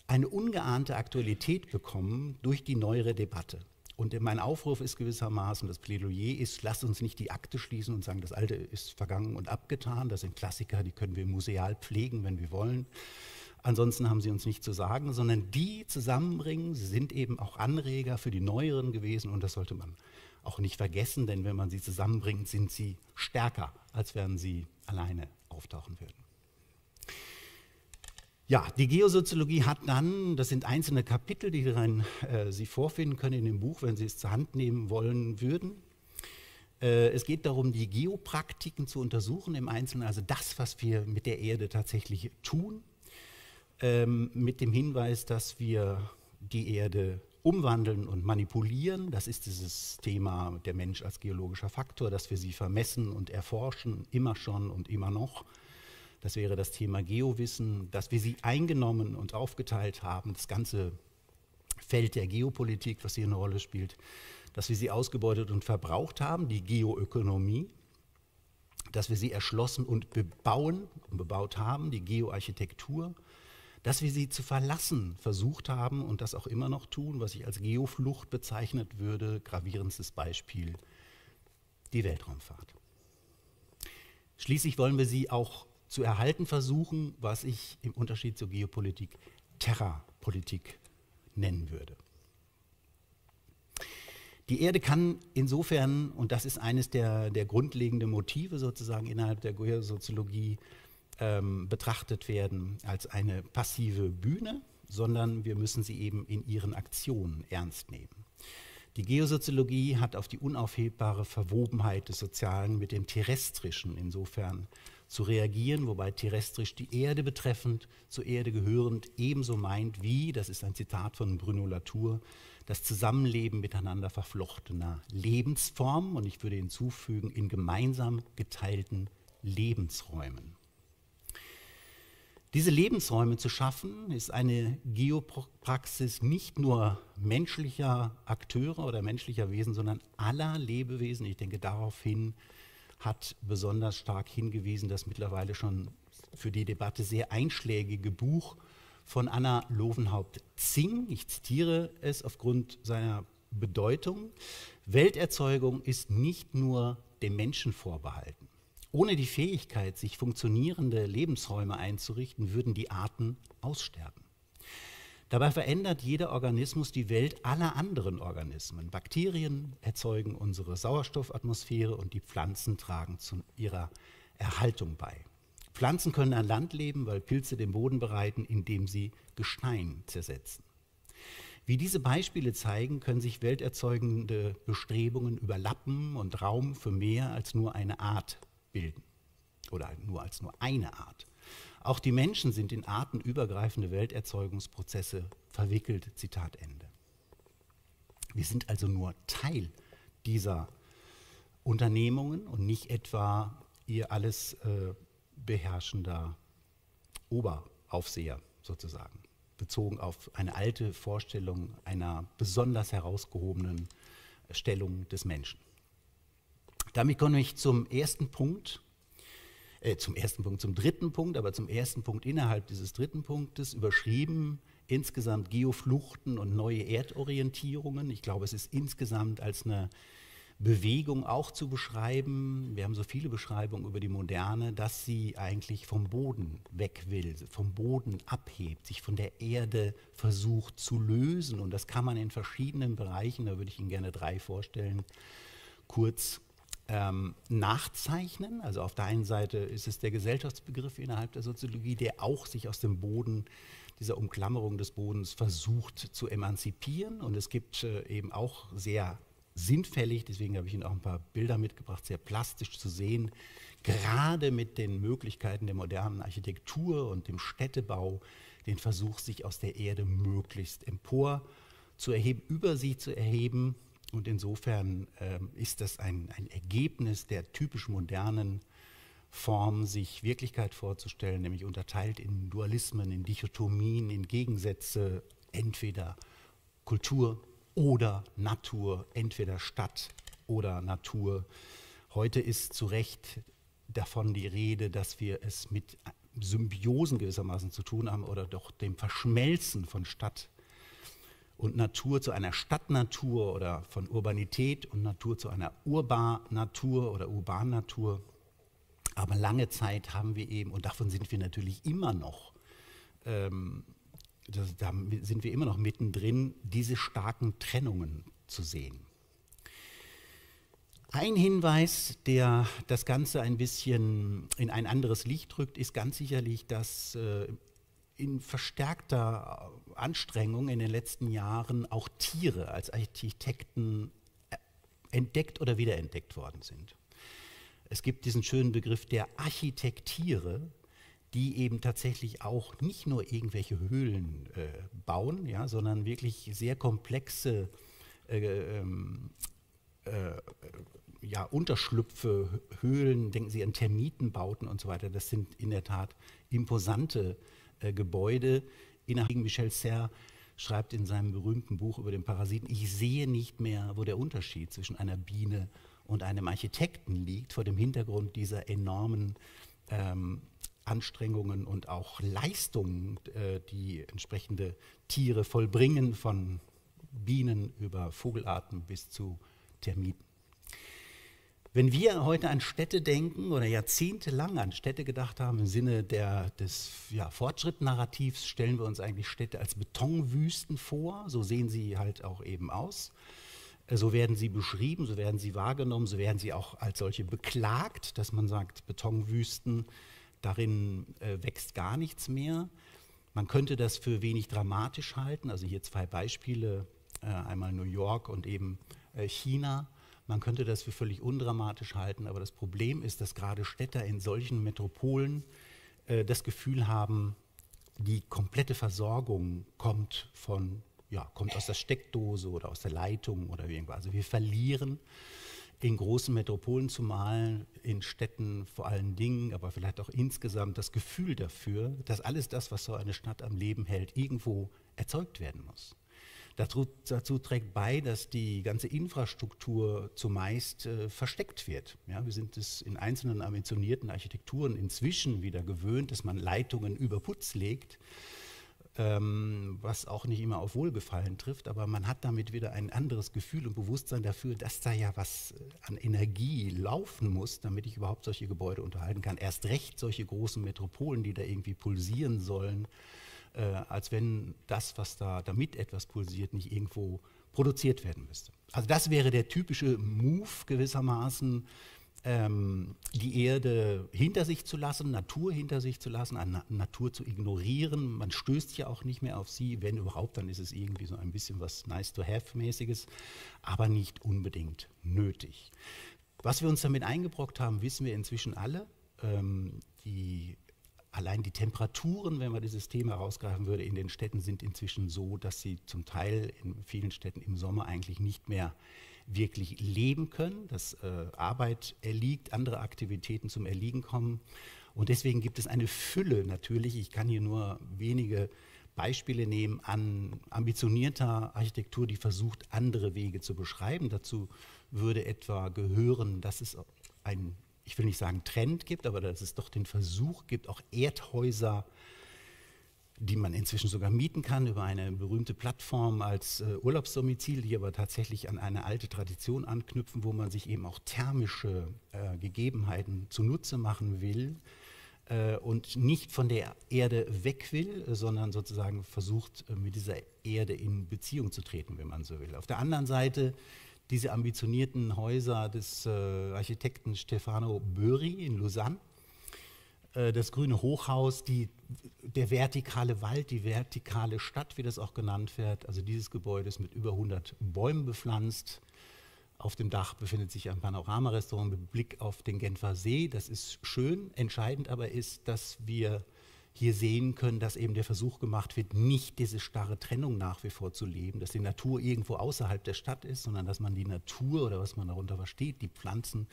eine ungeahnte Aktualität bekommen durch die neuere Debatte. Und mein Aufruf ist gewissermaßen, das Plädoyer ist, lasst uns nicht die Akte schließen und sagen, das Alte ist vergangen und abgetan, das sind Klassiker, die können wir museal pflegen, wenn wir wollen. Ansonsten haben sie uns nichts zu sagen, sondern die zusammenbringen, sie sind eben auch Anreger für die Neueren gewesen und das sollte man auch nicht vergessen, denn wenn man sie zusammenbringt, sind sie stärker, als wären sie alleine auftauchen würden. Ja, die Geosoziologie hat dann, das sind einzelne Kapitel, die Sie vorfinden können in dem Buch, wenn Sie es zur Hand nehmen wollen würden, Es geht darum, die Geopraktiken zu untersuchen im Einzelnen, also das, was wir mit der Erde tatsächlich tun, mit dem Hinweis, dass wir die Erde umwandeln und manipulieren. Das ist dieses Thema, der Mensch als geologischer Faktor, dass wir sie vermessen und erforschen, immer schon und immer noch. Das wäre das Thema Geowissen, dass wir sie eingenommen und aufgeteilt haben, das ganze Feld der Geopolitik, was hier eine Rolle spielt, dass wir sie ausgebeutet und verbraucht haben, die Geoökonomie, dass wir sie erschlossen und bebaut haben, die Geoarchitektur, dass wir sie zu verlassen versucht haben und das auch immer noch tun, was ich als Geoflucht bezeichnet würde, gravierendstes Beispiel, die Weltraumfahrt. Schließlich wollen wir sie auch zu erhalten versuchen, was ich im Unterschied zur Geopolitik Terrapolitik nennen würde. Die Erde kann insofern, und das ist eines der grundlegenden Motive sozusagen innerhalb der Geosoziologie, betrachtet werden als eine passive Bühne, sondern wir müssen sie eben in ihren Aktionen ernst nehmen. Die Geosoziologie hat auf die unaufhebbare Verwobenheit des Sozialen mit dem Terrestrischen insofern zu reagieren, wobei terrestrisch die Erde betreffend, zur Erde gehörend ebenso meint wie, das ist ein Zitat von Bruno Latour, das Zusammenleben miteinander verflochtener Lebensformen und ich würde hinzufügen, in gemeinsam geteilten Lebensräumen. Diese Lebensräume zu schaffen, ist eine Geopraxis nicht nur menschlicher Akteure oder menschlicher Wesen, sondern aller Lebewesen. Ich denke, daraufhin hat besonders stark hingewiesen, das mittlerweile schon für die Debatte sehr einschlägige Buch von Anna Tsing. Ich zitiere es aufgrund seiner Bedeutung. Welterzeugung ist nicht nur dem Menschen vorbehalten. Ohne die Fähigkeit, sich funktionierende Lebensräume einzurichten, würden die Arten aussterben. Dabei verändert jeder Organismus die Welt aller anderen Organismen. Bakterien erzeugen unsere Sauerstoffatmosphäre und die Pflanzen tragen zu ihrer Erhaltung bei. Pflanzen können an Land leben, weil Pilze den Boden bereiten, indem sie Gestein zersetzen. Wie diese Beispiele zeigen, können sich welterzeugende Bestrebungen überlappen und Raum für mehr als nur eine Art bilden. Oder nur als nur eine Art. Auch die Menschen sind in artenübergreifende Welterzeugungsprozesse verwickelt, Zitat Ende. Wir sind also nur Teil dieser Unternehmungen und nicht etwa ihr alles beherrschender Oberaufseher sozusagen, bezogen auf eine alte Vorstellung einer besonders herausgehobenen Stellung des Menschen. Damit komme ich zum dritten Punkt innerhalb dieses dritten Punktes, überschrieben insgesamt Geofluchten und neue Erdorientierungen. Ich glaube, es ist insgesamt als eine Bewegung auch zu beschreiben, wir haben so viele Beschreibungen über die Moderne, dass sie eigentlich vom Boden weg will, vom Boden abhebt, sich von der Erde versucht zu lösen. Und das kann man in verschiedenen Bereichen, da würde ich Ihnen gerne drei vorstellen, kurz nachzeichnen. Also auf der einen Seite ist es der Gesellschaftsbegriff innerhalb der Soziologie, der auch sich aus dem Boden, dieser Umklammerung des Bodens versucht zu emanzipieren. Und es gibt eben auch sehr sinnfällig, deswegen habe ich Ihnen auch ein paar Bilder mitgebracht, sehr plastisch zu sehen, gerade mit den Möglichkeiten der modernen Architektur und dem Städtebau, den Versuch, sich aus der Erde möglichst empor zu erheben, über sie zu erheben. Und insofern ist das ein Ergebnis der typisch modernen Form, sich Wirklichkeit vorzustellen, nämlich unterteilt in Dualismen, in Dichotomien, in Gegensätze, entweder Kultur oder Natur, entweder Stadt oder Natur. Heute ist zu Recht davon die Rede, dass wir es mit Symbiosen gewissermaßen zu tun haben oder doch dem Verschmelzen von Stadt und Natur zu einer Stadtnatur oder von Urbanität und Natur zu einer Urbarnatur oder Urbannatur. Aber lange Zeit haben wir eben, und davon sind wir natürlich immer noch, mittendrin, diese starken Trennungen zu sehen. Ein Hinweis, der das Ganze ein bisschen in ein anderes Licht rückt, ist ganz sicherlich, dass in verstärkter Anstrengung in den letzten Jahren auch Tiere als Architekten entdeckt oder wiederentdeckt worden sind. Es gibt diesen schönen Begriff der Architektiere, die eben tatsächlich auch nicht nur irgendwelche Höhlen bauen, ja, sondern wirklich sehr komplexe ja, Unterschlüpfe, Höhlen, denken Sie an Termitenbauten und so weiter, das sind in der Tat imposante Gebäude. Michel Serres schreibt in seinem berühmten Buch über den Parasiten, ich sehe nicht mehr, wo der Unterschied zwischen einer Biene und einem Architekten liegt, vor dem Hintergrund dieser enormen Anstrengungen und auch Leistungen, die entsprechende Tiere vollbringen, von Bienen über Vogelarten bis zu Termiten. Wenn wir heute an Städte denken oder jahrzehntelang an Städte gedacht haben, im Sinne des ja, Fortschrittnarrativs, stellen wir uns eigentlich Städte als Betonwüsten vor, so sehen sie halt auch eben aus. So werden sie beschrieben, so werden sie wahrgenommen, so werden sie auch als solche beklagt, dass man sagt, Betonwüsten, darin wächst gar nichts mehr. Man könnte das für wenig dramatisch halten, also hier zwei Beispiele, einmal New York und eben China. Man könnte das für völlig undramatisch halten, aber das Problem ist, dass gerade Städter in solchen Metropolen das Gefühl haben, die komplette Versorgung kommt von, ja, kommt aus der Steckdose oder aus der Leitung oder irgendwas. Also wir verlieren in großen Metropolen, zumal in Städten vor allen Dingen, aber vielleicht auch insgesamt das Gefühl dafür, dass alles das, was so eine Stadt am Leben hält, irgendwo erzeugt werden muss. Dazu trägt bei, dass die ganze Infrastruktur zumeist versteckt wird. Ja, wir sind es in einzelnen ambitionierten Architekturen inzwischen wieder gewöhnt, dass man Leitungen über Putz legt, was auch nicht immer auf Wohlgefallen trifft, aber man hat damit wieder ein anderes Gefühl und Bewusstsein dafür, dass da ja was an Energie laufen muss, damit ich überhaupt solche Gebäude unterhalten kann. Erst recht solche großen Metropolen, die da irgendwie pulsieren sollen, als wenn das, was da damit etwas pulsiert, nicht irgendwo produziert werden müsste. Also das wäre der typische Move gewissermaßen, die Erde hinter sich zu lassen, Natur hinter sich zu lassen, Natur zu ignorieren. Man stößt ja auch nicht mehr auf sie, wenn überhaupt, dann ist es irgendwie so ein bisschen was Nice-to-have-mäßiges, aber nicht unbedingt nötig. Was wir uns damit eingebrockt haben, wissen wir inzwischen alle. Allein die Temperaturen, wenn man dieses Thema rausgreifen würde, in den Städten sind inzwischen so, dass sie zum Teil in vielen Städten im Sommer eigentlich nicht mehr wirklich leben können, dass Arbeit erliegt, andere Aktivitäten zum Erliegen kommen. Und deswegen gibt es eine Fülle natürlich, ich kann hier nur wenige Beispiele nehmen, an ambitionierter Architektur, die versucht, andere Wege zu beschreiben. Dazu würde etwa gehören, dass es ein, ich will nicht sagen Trend gibt, aber dass es doch den Versuch gibt, auch Erdhäuser, die man inzwischen sogar mieten kann, über eine berühmte Plattform als Urlaubsdomizil, die aber tatsächlich an eine alte Tradition anknüpfen, wo man sich eben auch thermische Gegebenheiten zunutze machen will und nicht von der Erde weg will, sondern sozusagen versucht, mit dieser Erde in Beziehung zu treten, wenn man so will. Auf der anderen Seite diese ambitionierten Häuser des Architekten Stefano Böri in Lausanne, das grüne Hochhaus, der vertikale Wald, die vertikale Stadt, wie das auch genannt wird, also dieses Gebäude ist mit über 100 Bäumen bepflanzt. Auf dem Dach befindet sich ein Panoramarestaurant mit Blick auf den Genfer See, das ist schön, entscheidend aber ist, dass wir hier sehen können, dass eben der Versuch gemacht wird, nicht diese starre Trennung nach wie vor zu leben, dass die Natur irgendwo außerhalb der Stadt ist, sondern dass man die Natur oder was man darunter versteht, die Pflanzen,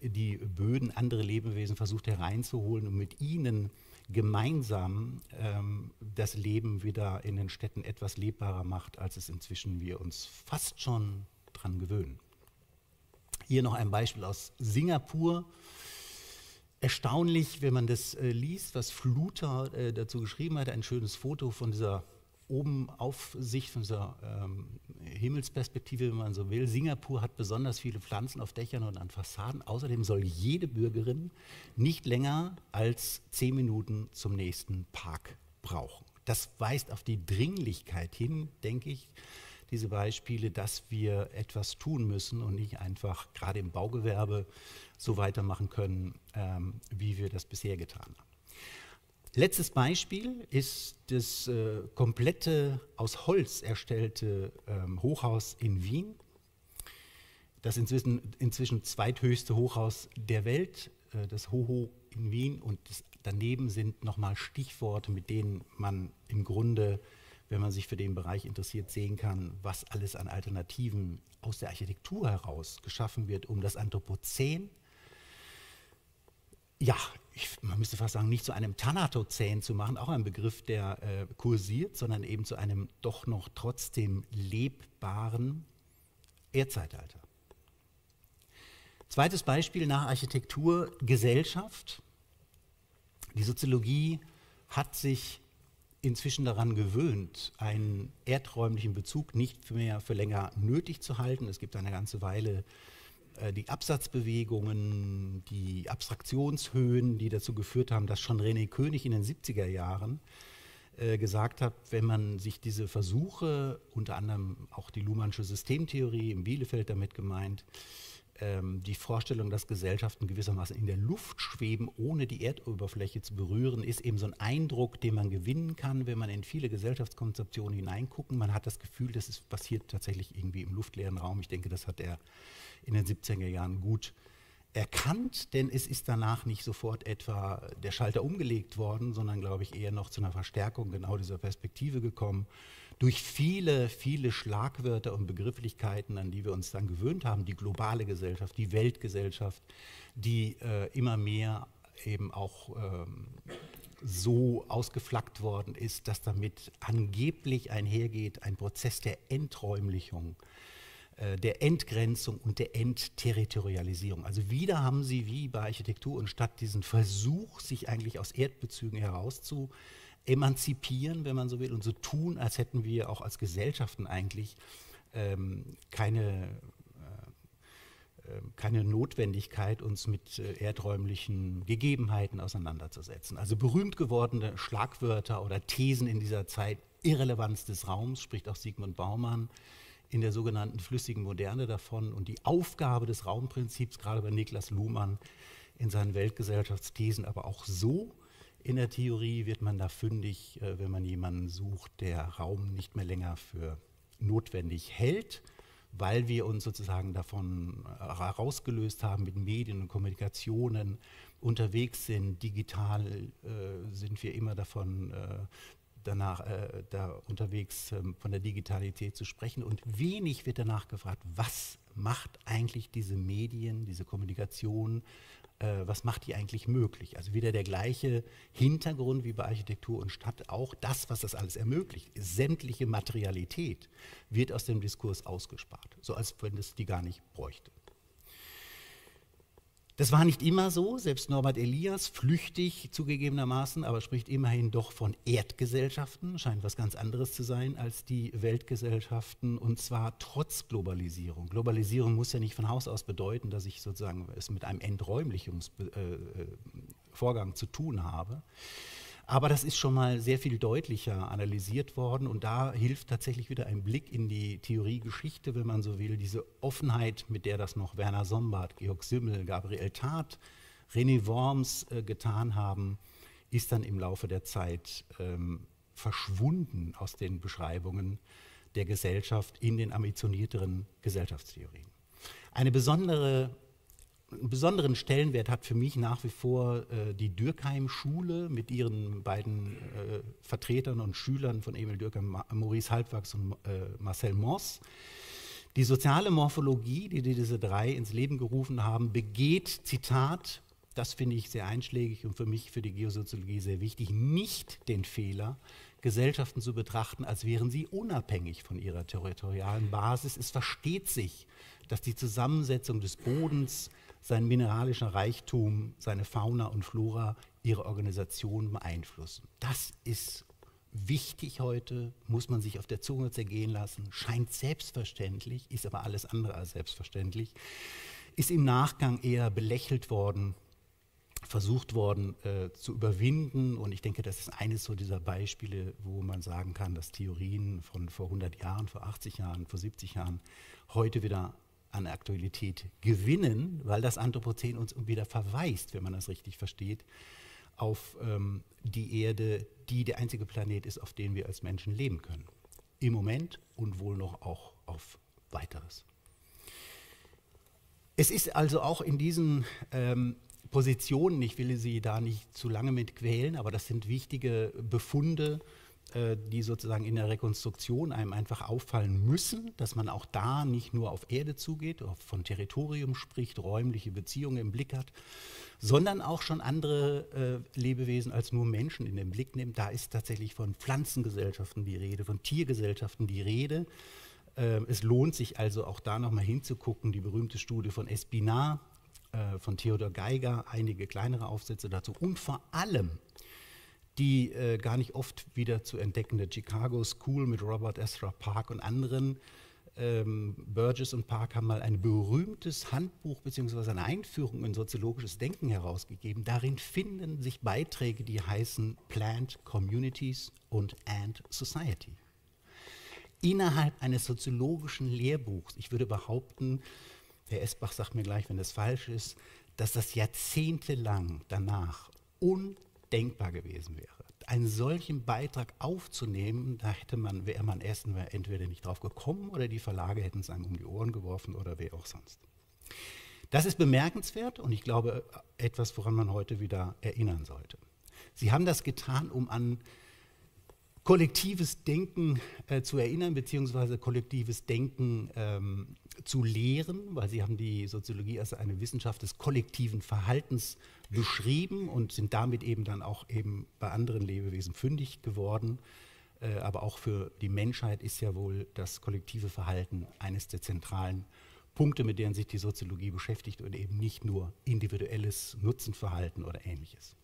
die Böden, andere Lebewesen versucht hereinzuholen und mit ihnen gemeinsam das Leben wieder in den Städten etwas lebbarer macht, als es inzwischen wir uns fast schon dran gewöhnen. Hier noch ein Beispiel aus Singapur. Erstaunlich, wenn man das liest, was Fluter dazu geschrieben hat, ein schönes Foto von dieser Obenaufsicht, von dieser Himmelsperspektive, wenn man so will. Singapur hat besonders viele Pflanzen auf Dächern und an Fassaden. Außerdem soll jede Bürgerin nicht länger als 10 Minuten zum nächsten Park brauchen. Das weist auf die Dringlichkeit hin, denke ich, diese Beispiele, dass wir etwas tun müssen und nicht einfach gerade im Baugewerbe so weitermachen können, wie wir das bisher getan haben. Letztes Beispiel ist das komplette aus Holz erstellte Hochhaus in Wien. das inzwischen zweithöchste Hochhaus der Welt, das HoHo in Wien, und daneben sind nochmal Stichworte, mit denen man im Grunde, wenn man sich für den Bereich interessiert, sehen kann, was alles an Alternativen aus der Architektur heraus geschaffen wird, um das Anthropozän, ja, man müsste fast sagen, nicht zu einem Thanatozän zu machen, auch ein Begriff, der kursiert, sondern eben zu einem doch noch trotzdem lebbaren Erdzeitalter. Zweites Beispiel nach Architektur, Gesellschaft. Die Soziologie hat sich inzwischen daran gewöhnt, einen erdräumlichen Bezug nicht mehr für länger nötig zu halten. Es gibt eine ganze Weile die Absatzbewegungen, die Abstraktionshöhen, die dazu geführt haben, dass schon René König in den 70er Jahren gesagt hat, wenn man sich diese Versuche, unter anderem auch die Luhmannsche Systemtheorie, in Bielefeld damit gemeint, die Vorstellung, dass Gesellschaften gewissermaßen in der Luft schweben, ohne die Erdoberfläche zu berühren, ist eben so ein Eindruck, den man gewinnen kann, wenn man in viele Gesellschaftskonzeptionen hineingucken. Man hat das Gefühl, das ist passiert tatsächlich irgendwie im luftleeren Raum. Ich denke, das hat er in den 70er Jahren gut erkannt, denn es ist danach nicht sofort etwa der Schalter umgelegt worden, sondern, glaube ich, eher noch zu einer Verstärkung genau dieser Perspektive gekommen, durch viele, viele Schlagwörter und Begrifflichkeiten, an die wir uns dann gewöhnt haben, die globale Gesellschaft, die Weltgesellschaft, die immer mehr eben auch so ausgeflackt worden ist, dass damit angeblich einhergeht ein Prozess der Enträumlichung, der Entgrenzung und der Entterritorialisierung. Also wieder haben sie wie bei Architektur und Stadt diesen Versuch, sich eigentlich aus Erdbezügen heraus zu emanzipieren, wenn man so will, und so tun, als hätten wir auch als Gesellschaften eigentlich keine Notwendigkeit, uns mit erdräumlichen Gegebenheiten auseinanderzusetzen. Also berühmt gewordene Schlagwörter oder Thesen in dieser Zeit, Irrelevanz des Raums, spricht auch Sigmund Baumann in der sogenannten flüssigen Moderne davon, und die Aufgabe des Raumprinzips, gerade bei Niklas Luhmann in seinen Weltgesellschaftsthesen, aber auch so in der Theorie wird man da fündig, wenn man jemanden sucht, der Raum nicht mehr länger für notwendig hält, weil wir uns sozusagen davon herausgelöst haben, mit Medien und Kommunikationen unterwegs sind, digital sind wir immer davon von der Digitalität zu sprechen, und wenig wird danach gefragt, was macht eigentlich diese Medien, diese Kommunikation, was macht die eigentlich möglich? Also wieder der gleiche Hintergrund wie bei Architektur und Stadt, auch das, was das alles ermöglicht, sämtliche Materialität wird aus dem Diskurs ausgespart, so als wenn es die gar nicht bräuchte. Das war nicht immer so, selbst Norbert Elias, flüchtig zugegebenermaßen, aber spricht immerhin doch von Erdgesellschaften, scheint was ganz anderes zu sein als die Weltgesellschaften, und zwar trotz Globalisierung. Globalisierung muss ja nicht von Haus aus bedeuten, dass ich sozusagen es mit einem Enträumlichungsvorgang zu tun habe. Aber das ist schon mal sehr viel deutlicher analysiert worden, und da hilft tatsächlich wieder ein Blick in die Theoriegeschichte, wenn man so will, diese Offenheit, mit der das noch Werner Sombart, Georg Simmel, Gabriel Tat, René Worms getan haben, ist dann im Laufe der Zeit verschwunden aus den Beschreibungen der Gesellschaft in den ambitionierteren Gesellschaftstheorien. Einen besonderen Stellenwert hat für mich nach wie vor die Dürkheim-Schule mit ihren beiden Vertretern und Schülern von Emil Dürkheim, Maurice Halbwachs und Marcel Mauss. Die soziale Morphologie, die diese drei ins Leben gerufen haben, begeht, Zitat, das finde ich sehr einschlägig und für mich, für die Geosoziologie sehr wichtig, nicht den Fehler, Gesellschaften zu betrachten, als wären sie unabhängig von ihrer territorialen Basis. Es versteht sich, dass die Zusammensetzung des Bodens, sein mineralischer Reichtum, seine Fauna und Flora, ihre Organisation beeinflussen. Das ist wichtig heute, muss man sich auf der Zunge zergehen lassen, scheint selbstverständlich, ist aber alles andere als selbstverständlich, ist im Nachgang eher belächelt worden, versucht worden zu überwinden, und ich denke, das ist eines so dieser Beispiele, wo man sagen kann, dass Theorien von vor 100 Jahren, vor 80 Jahren, vor 70 Jahren heute wieder an Aktualität gewinnen, weil das Anthropozän uns wieder verweist, wenn man das richtig versteht, auf die Erde, die der einzige Planet ist, auf dem wir als Menschen leben können. Im Moment und wohl noch auch auf weiteres. Es ist also auch in diesen Positionen, ich will Sie da nicht zu lange mit quälen, aber das sind wichtige Befunde, die sozusagen in der Rekonstruktion einem einfach auffallen müssen, dass man auch da nicht nur auf Erde zugeht, von Territorium spricht, räumliche Beziehungen im Blick hat, sondern auch schon andere Lebewesen als nur Menschen in den Blick nimmt. Da ist tatsächlich von Pflanzengesellschaften die Rede, von Tiergesellschaften die Rede. Es lohnt sich also auch da nochmal hinzugucken, die berühmte Studie von Espinar, von Theodor Geiger, einige kleinere Aufsätze dazu und vor allem die gar nicht oft wieder zu entdeckende Chicago School mit Robert Ezra Park und anderen. Burgess und Park haben mal ein berühmtes Handbuch bzw. eine Einführung in soziologisches Denken herausgegeben. Darin finden sich Beiträge, die heißen Plant Communities und Ant Society. Innerhalb eines soziologischen Lehrbuchs, ich würde behaupten, Herr Esbach sagt mir gleich, wenn das falsch ist, dass das jahrzehntelang danach undenkbar gewesen wäre. Einen solchen Beitrag aufzunehmen, da hätte man, wäre man entweder nicht drauf gekommen oder die Verlage hätten es einem um die Ohren geworfen oder wer auch sonst. Das ist bemerkenswert und ich glaube etwas, woran man heute wieder erinnern sollte. Sie haben das getan, um an kollektives Denken zu erinnern, beziehungsweise kollektives Denken zu lehren, weil Sie haben die Soziologie als eine Wissenschaft des kollektiven Verhaltens beschrieben und sind damit eben dann auch eben bei anderen Lebewesen fündig geworden. Aber auch für die Menschheit ist ja wohl das kollektive Verhalten eines der zentralen Punkte, mit denen sich die Soziologie beschäftigt und eben nicht nur individuelles Nutzenverhalten oder Ähnliches.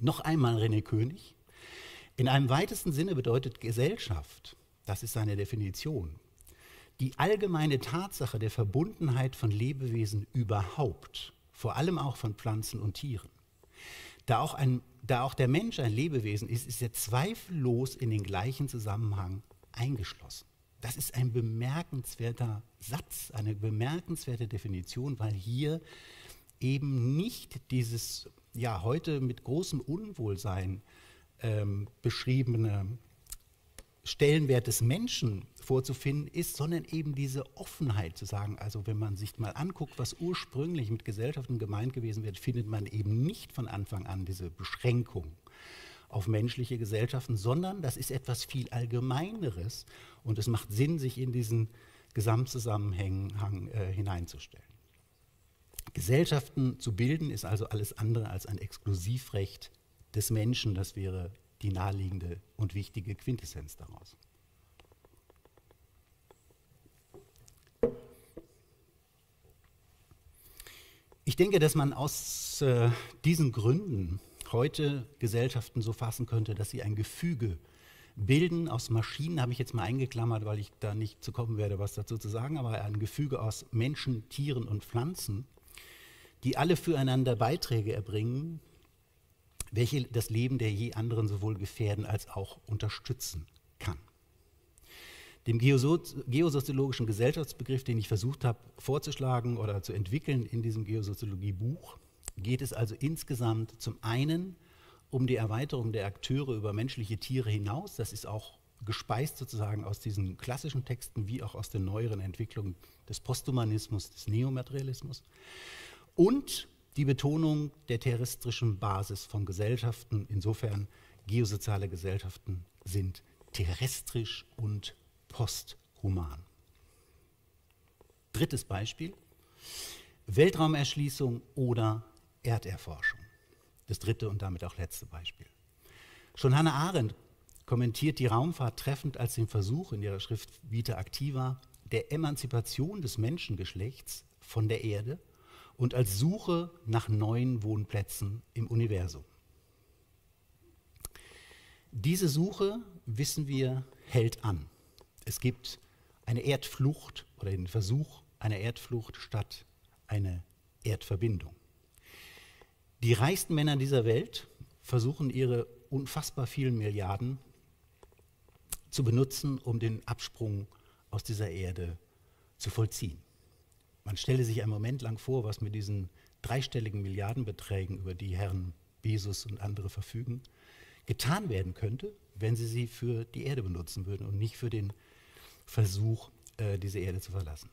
Noch einmal René König. In einem weitesten Sinne bedeutet Gesellschaft, das ist seine Definition, die allgemeine Tatsache der Verbundenheit von Lebewesen überhaupt, vor allem auch von Pflanzen und Tieren. Da auch der Mensch ein Lebewesen ist, ist er zweifellos in den gleichen Zusammenhang eingeschlossen. Das ist ein bemerkenswerter Satz, eine bemerkenswerte Definition, weil hier eben nicht dieses, ja heute mit großem Unwohlsein beschriebene Stellenwert des Menschen vorzufinden ist, sondern eben diese Offenheit zu sagen, also wenn man sich mal anguckt, was ursprünglich mit Gesellschaften gemeint gewesen wird, findet man eben nicht von Anfang an diese Beschränkung auf menschliche Gesellschaften, sondern das ist etwas viel Allgemeineres und es macht Sinn, sich in diesen Gesamtzusammenhang hineinzustellen. Gesellschaften zu bilden ist also alles andere als ein Exklusivrecht des Menschen, das wäre die naheliegende und wichtige Quintessenz daraus. Ich denke, dass man aus diesen Gründen heute Gesellschaften so fassen könnte, dass sie ein Gefüge bilden aus Maschinen, habe ich jetzt mal eingeklammert, weil ich da nicht zu kommen werde, was dazu zu sagen, aber ein Gefüge aus Menschen, Tieren und Pflanzen, die alle füreinander Beiträge erbringen, welche das Leben der je anderen sowohl gefährden als auch unterstützen kann. Dem geosoziologischen Gesellschaftsbegriff, den ich versucht habe vorzuschlagen oder zu entwickeln in diesem Geosoziologiebuch, geht es also insgesamt zum einen um die Erweiterung der Akteure über menschliche Tiere hinaus. Das ist auch gespeist sozusagen aus diesen klassischen Texten wie auch aus den neueren Entwicklungen des Posthumanismus, des Neomaterialismus und die Betonung der terrestrischen Basis von Gesellschaften, insofern geosoziale Gesellschaften sind terrestrisch und posthuman. Drittes Beispiel, Weltraumerschließung oder Erderforschung. Das dritte und damit auch letzte Beispiel. Schon Hannah Arendt kommentiert die Raumfahrt treffend als den Versuch in ihrer Schrift Vita Activa der Emanzipation des Menschengeschlechts von der Erde und als Suche nach neuen Wohnplätzen im Universum. Diese Suche, wissen wir, hält an. Es gibt eine Erdflucht oder den Versuch einer Erdflucht statt einer Erdverbindung. Die reichsten Männer dieser Welt versuchen ihre unfassbar vielen Milliarden zu benutzen, um den Absprung aus dieser Erde zu vollziehen. Man stelle sich einen Moment lang vor, was mit diesen dreistelligen Milliardenbeträgen, über die Herren Bezos und andere verfügen, getan werden könnte, wenn sie sie für die Erde benutzen würden und nicht für den Versuch, diese Erde zu verlassen.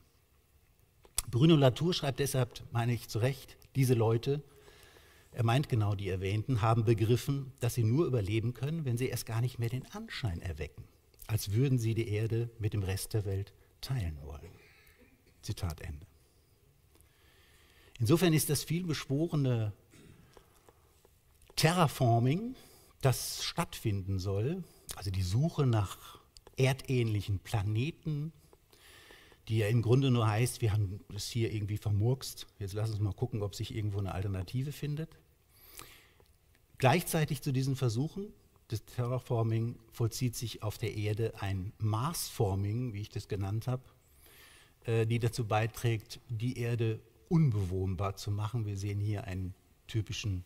Bruno Latour schreibt deshalb, meine ich zu Recht, diese Leute, er meint genau die Erwähnten, haben begriffen, dass sie nur überleben können, wenn sie erst gar nicht mehr den Anschein erwecken, als würden sie die Erde mit dem Rest der Welt teilen wollen. Zitat Ende. Insofern ist das vielbeschworene Terraforming, das stattfinden soll, also die Suche nach erdähnlichen Planeten, die ja im Grunde nur heißt, wir haben das hier irgendwie vermurkst, jetzt lass uns mal gucken, ob sich irgendwo eine Alternative findet. Gleichzeitig zu diesen Versuchen des Terraforming vollzieht sich auf der Erde ein Marsforming, wie ich das genannt habe, die dazu beiträgt, die Erde unbewohnbar zu machen. Wir sehen hier einen typischen,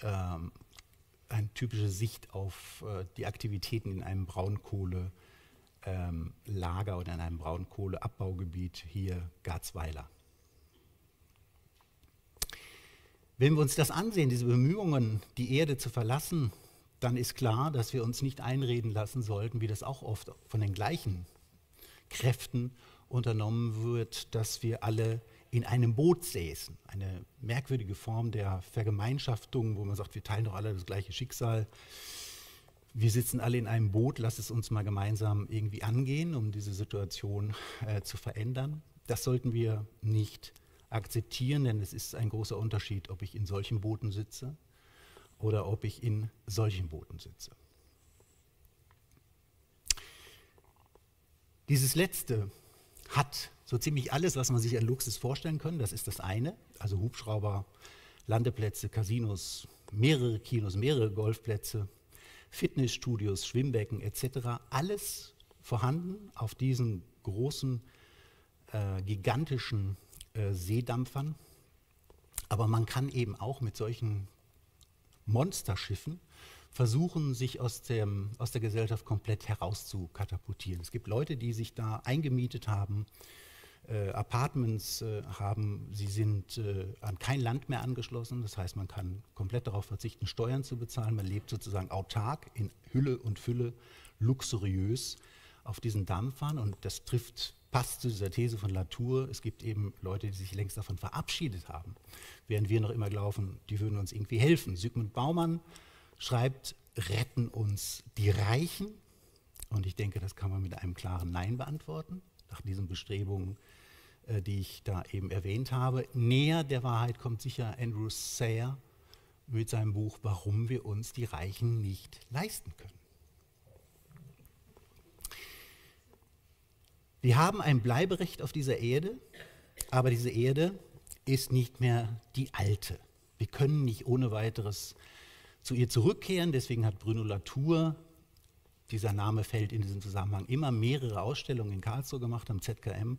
eine typische Sicht auf die Aktivitäten in einem Braunkohle Lager oder in einem Braunkohleabbaugebiet, hier Garzweiler. Wenn wir uns das ansehen, diese Bemühungen, die Erde zu verlassen, dann ist klar, dass wir uns nicht einreden lassen sollten, wie das auch oft von den gleichen Kräften unternommen wird, dass wir alle in einem Boot säßen. Eine merkwürdige Form der Vergemeinschaftung, wo man sagt, wir teilen doch alle das gleiche Schicksal. Wir sitzen alle in einem Boot, lass es uns mal gemeinsam irgendwie angehen, um diese Situation zu verändern. Das sollten wir nicht akzeptieren, denn es ist ein großer Unterschied, ob ich in solchen Booten sitze oder ob ich in solchen Booten sitze. Dieses Letzte hat so ziemlich alles, was man sich an Luxus vorstellen kann. Das ist das eine, also Hubschrauber, Landeplätze, Casinos, mehrere Kinos, mehrere Golfplätze, Fitnessstudios, Schwimmbecken etc. Alles vorhanden auf diesen großen, gigantischen Seedampfern. Aber man kann eben auch mit solchen Monsterschiffen versuchen, sich aus der Gesellschaft komplett herauszukatapultieren. Es gibt Leute, die sich da eingemietet haben, Apartments haben, sie sind an kein Land mehr angeschlossen, das heißt, man kann komplett darauf verzichten, Steuern zu bezahlen, man lebt sozusagen autark, in Hülle und Fülle, luxuriös auf diesen Dampfern, und das passt zu dieser These von Latour. Es gibt eben Leute, die sich längst davon verabschiedet haben, während wir noch immer glauben, die würden uns irgendwie helfen. Sigmund Baumann schreibt, retten uns die Reichen, und ich denke, das kann man mit einem klaren Nein beantworten. Nach diesen Bestrebungen, die ich da eben erwähnt habe. Näher der Wahrheit kommt sicher Andrew Sayre mit seinem Buch Warum wir uns die Reichen nicht leisten können. Wir haben ein Bleiberecht auf dieser Erde, aber diese Erde ist nicht mehr die alte. Wir können nicht ohne weiteres zu ihr zurückkehren, deswegen hat Bruno Latour, dieser Name fällt in diesem Zusammenhang immer, mehrere Ausstellungen in Karlsruhe gemacht am ZKM.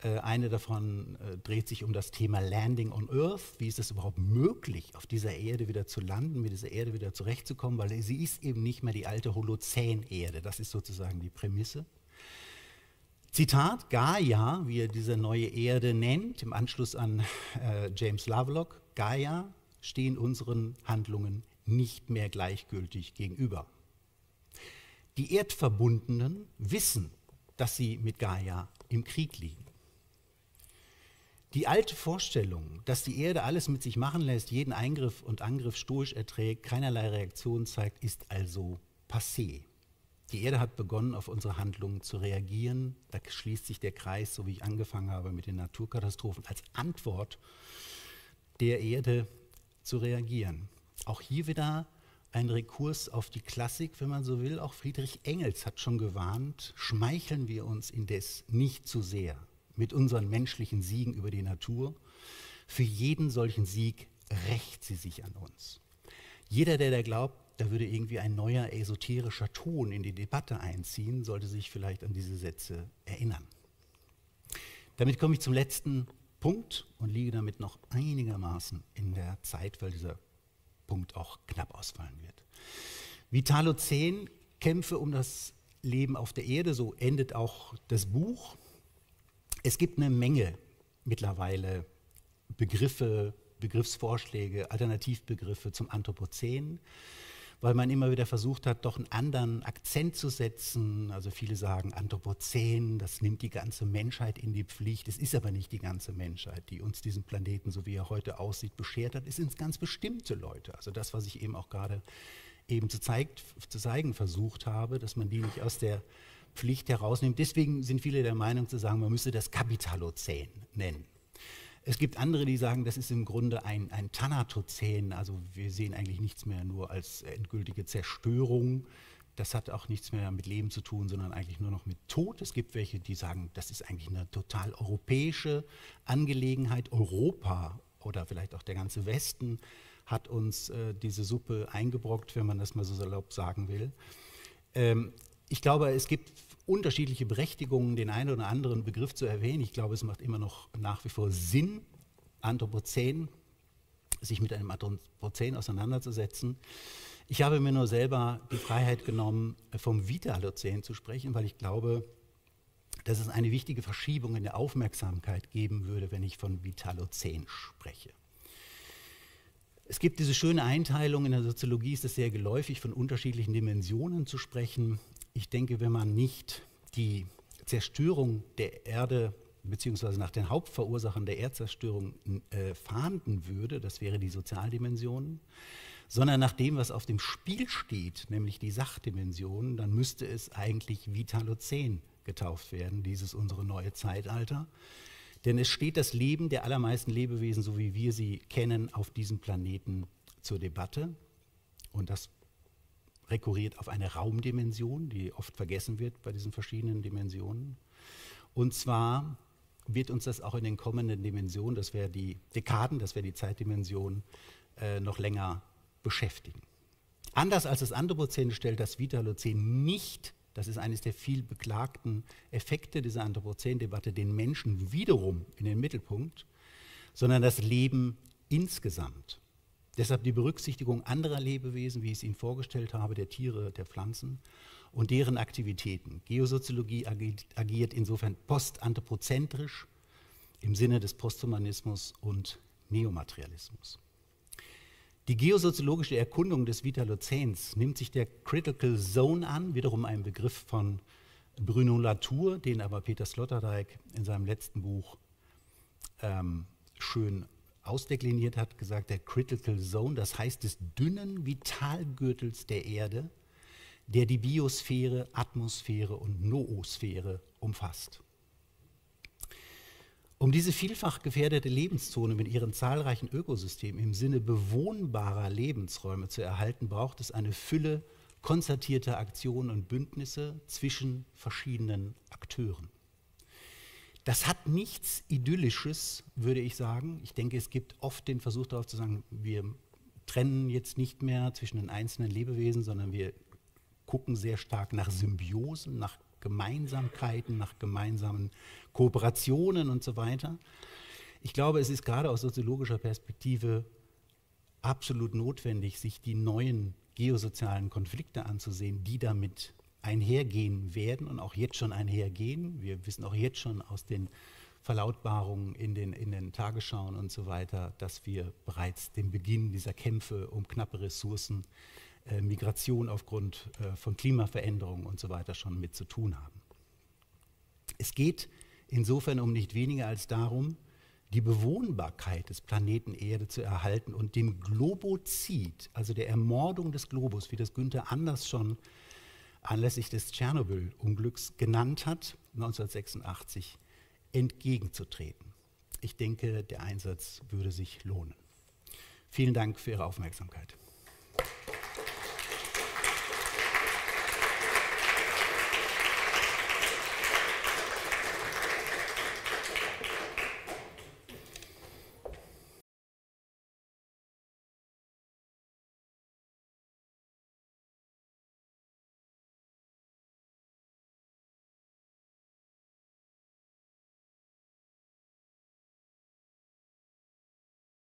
Eine davon dreht sich um das Thema Landing on Earth. Wie ist es überhaupt möglich, auf dieser Erde wieder zu landen, mit dieser Erde wieder zurechtzukommen, weil sie ist eben nicht mehr die alte Holozän-Erde. Das ist sozusagen die Prämisse. Zitat, Gaia, wie er diese neue Erde nennt, im Anschluss an James Lovelock, Gaia stehen unseren Handlungen nicht mehr gleichgültig gegenüber. Die Erdverbundenen wissen, dass sie mit Gaia im Krieg liegen. Die alte Vorstellung, dass die Erde alles mit sich machen lässt, jeden Eingriff und Angriff stoisch erträgt, keinerlei Reaktion zeigt, ist also passé. Die Erde hat begonnen, auf unsere Handlungen zu reagieren. Da schließt sich der Kreis, so wie ich angefangen habe mit den Naturkatastrophen, als Antwort der Erde zu reagieren. Auch hier wieder ein Rekurs auf die Klassik, wenn man so will. Auch Friedrich Engels hat schon gewarnt, schmeicheln wir uns indes nicht zu sehr mit unseren menschlichen Siegen über die Natur. Für jeden solchen Sieg rächt sie sich an uns. Jeder, der da glaubt, da würde irgendwie ein neuer esoterischer Ton in die Debatte einziehen, sollte sich vielleicht an diese Sätze erinnern. Damit komme ich zum letzten Punkt und liege damit noch einigermaßen in der Zeit, weil dieser Punkt auch knapp ausfallen wird. Vitalozän, Kämpfe um das Leben auf der Erde, so endet auch das Buch. Es gibt eine Menge mittlerweile Begriffe, Begriffsvorschläge, Alternativbegriffe zum Anthropozän. weil man immer wieder versucht hat, doch einen anderen Akzent zu setzen. Also viele sagen Anthropozän, das nimmt die ganze Menschheit in die Pflicht. Es ist aber nicht die ganze Menschheit, die uns diesen Planeten, so wie er heute aussieht, beschert hat. Es sind ganz bestimmte Leute. Also das, was ich eben auch gerade eben zu zeigen versucht habe, dass man die nicht aus der Pflicht herausnimmt. Deswegen sind viele der Meinung zu sagen, man müsste das Kapitalozän nennen. Es gibt andere, die sagen, das ist im Grunde ein Thanatozän, also wir sehen eigentlich nichts mehr nur als endgültige Zerstörung. Das hat auch nichts mehr mit Leben zu tun, sondern eigentlich nur noch mit Tod. Es gibt welche, die sagen, das ist eigentlich eine total europäische Angelegenheit. Europa oder vielleicht auch der ganze Westen hat uns diese Suppe eingebrockt, wenn man das mal so salopp sagen will. Ich glaube, es gibt unterschiedliche Berechtigungen, den einen oder anderen Begriff zu erwähnen. Ich glaube, es macht immer noch nach wie vor Sinn, Anthropozän, sich mit einem Anthropozän auseinanderzusetzen. Ich habe mir nur selber die Freiheit genommen, vom Vitalozän zu sprechen, weil ich glaube, dass es eine wichtige Verschiebung in der Aufmerksamkeit geben würde, wenn ich von Vitalozän spreche. Es gibt diese schöne Einteilung, in der Soziologie ist es sehr geläufig, von unterschiedlichen Dimensionen zu sprechen. Ich denke, wenn man nicht die Zerstörung der Erde beziehungsweise nach den Hauptverursachern der Erdzerstörung fahnden würde, das wäre die Sozialdimension, sondern nach dem, was auf dem Spiel steht, nämlich die Sachdimension, dann müsste es eigentlich Vitalozän getauft werden, dieses unsere neue Zeitalter. Denn es steht das Leben der allermeisten Lebewesen, so wie wir sie kennen, auf diesem Planeten zur Debatte und das rekurriert auf eine Raumdimension, die oft vergessen wird bei diesen verschiedenen Dimensionen. Und zwar wird uns das auch in den kommenden Dimensionen, das wäre die Dekaden, das wäre die Zeitdimension, noch länger beschäftigen. Anders als das Anthropozän stellt das Vitalozän nicht, das ist eines der viel beklagten Effekte dieser Anthropozän-Debatte, den Menschen wiederum in den Mittelpunkt, sondern das Leben insgesamt. Deshalb die Berücksichtigung anderer Lebewesen, wie ich es Ihnen vorgestellt habe, der Tiere, der Pflanzen und deren Aktivitäten. Geosoziologie agiert insofern postanthropozentrisch im Sinne des Posthumanismus und Neomaterialismus. Die geosoziologische Erkundung des Vitalozäns nimmt sich der Critical Zone an, wiederum ein Begriff von Bruno Latour, den aber Peter Sloterdijk in seinem letzten Buch schön ausdekliniert hat, gesagt, der Critical Zone, das heißt des dünnen Vitalgürtels der Erde, der die Biosphäre, Atmosphäre und Noosphäre umfasst. Um diese vielfach gefährdete Lebenszone mit ihren zahlreichen Ökosystemen im Sinne bewohnbarer Lebensräume zu erhalten, braucht es eine Fülle konzertierter Aktionen und Bündnisse zwischen verschiedenen Akteuren. Das hat nichts Idyllisches, würde ich sagen. Ich denke, es gibt oft den Versuch darauf zu sagen, wir trennen jetzt nicht mehr zwischen den einzelnen Lebewesen, sondern wir gucken sehr stark nach Symbiosen, nach Gemeinsamkeiten, nach gemeinsamen Kooperationen und so weiter. Ich glaube, es ist gerade aus soziologischer Perspektive absolut notwendig, sich die neuen geosozialen Konflikte anzusehen, die damit einhergehen werden und auch jetzt schon einhergehen. Wir wissen auch jetzt schon aus den Verlautbarungen in den Tagesschauen und so weiter, dass wir bereits den Beginn dieser Kämpfe um knappe Ressourcen, Migration aufgrund von Klimaveränderungen und so weiter schon mit zu tun haben. Es geht insofern um nicht weniger als darum, die Bewohnbarkeit des Planeten Erde zu erhalten und dem Globozid, also der Ermordung des Globus, wie das Günther Anders schon anlässlich des Tschernobyl-Unglücks genannt hat, 1986 entgegenzutreten. Ich denke, der Einsatz würde sich lohnen. Vielen Dank für Ihre Aufmerksamkeit.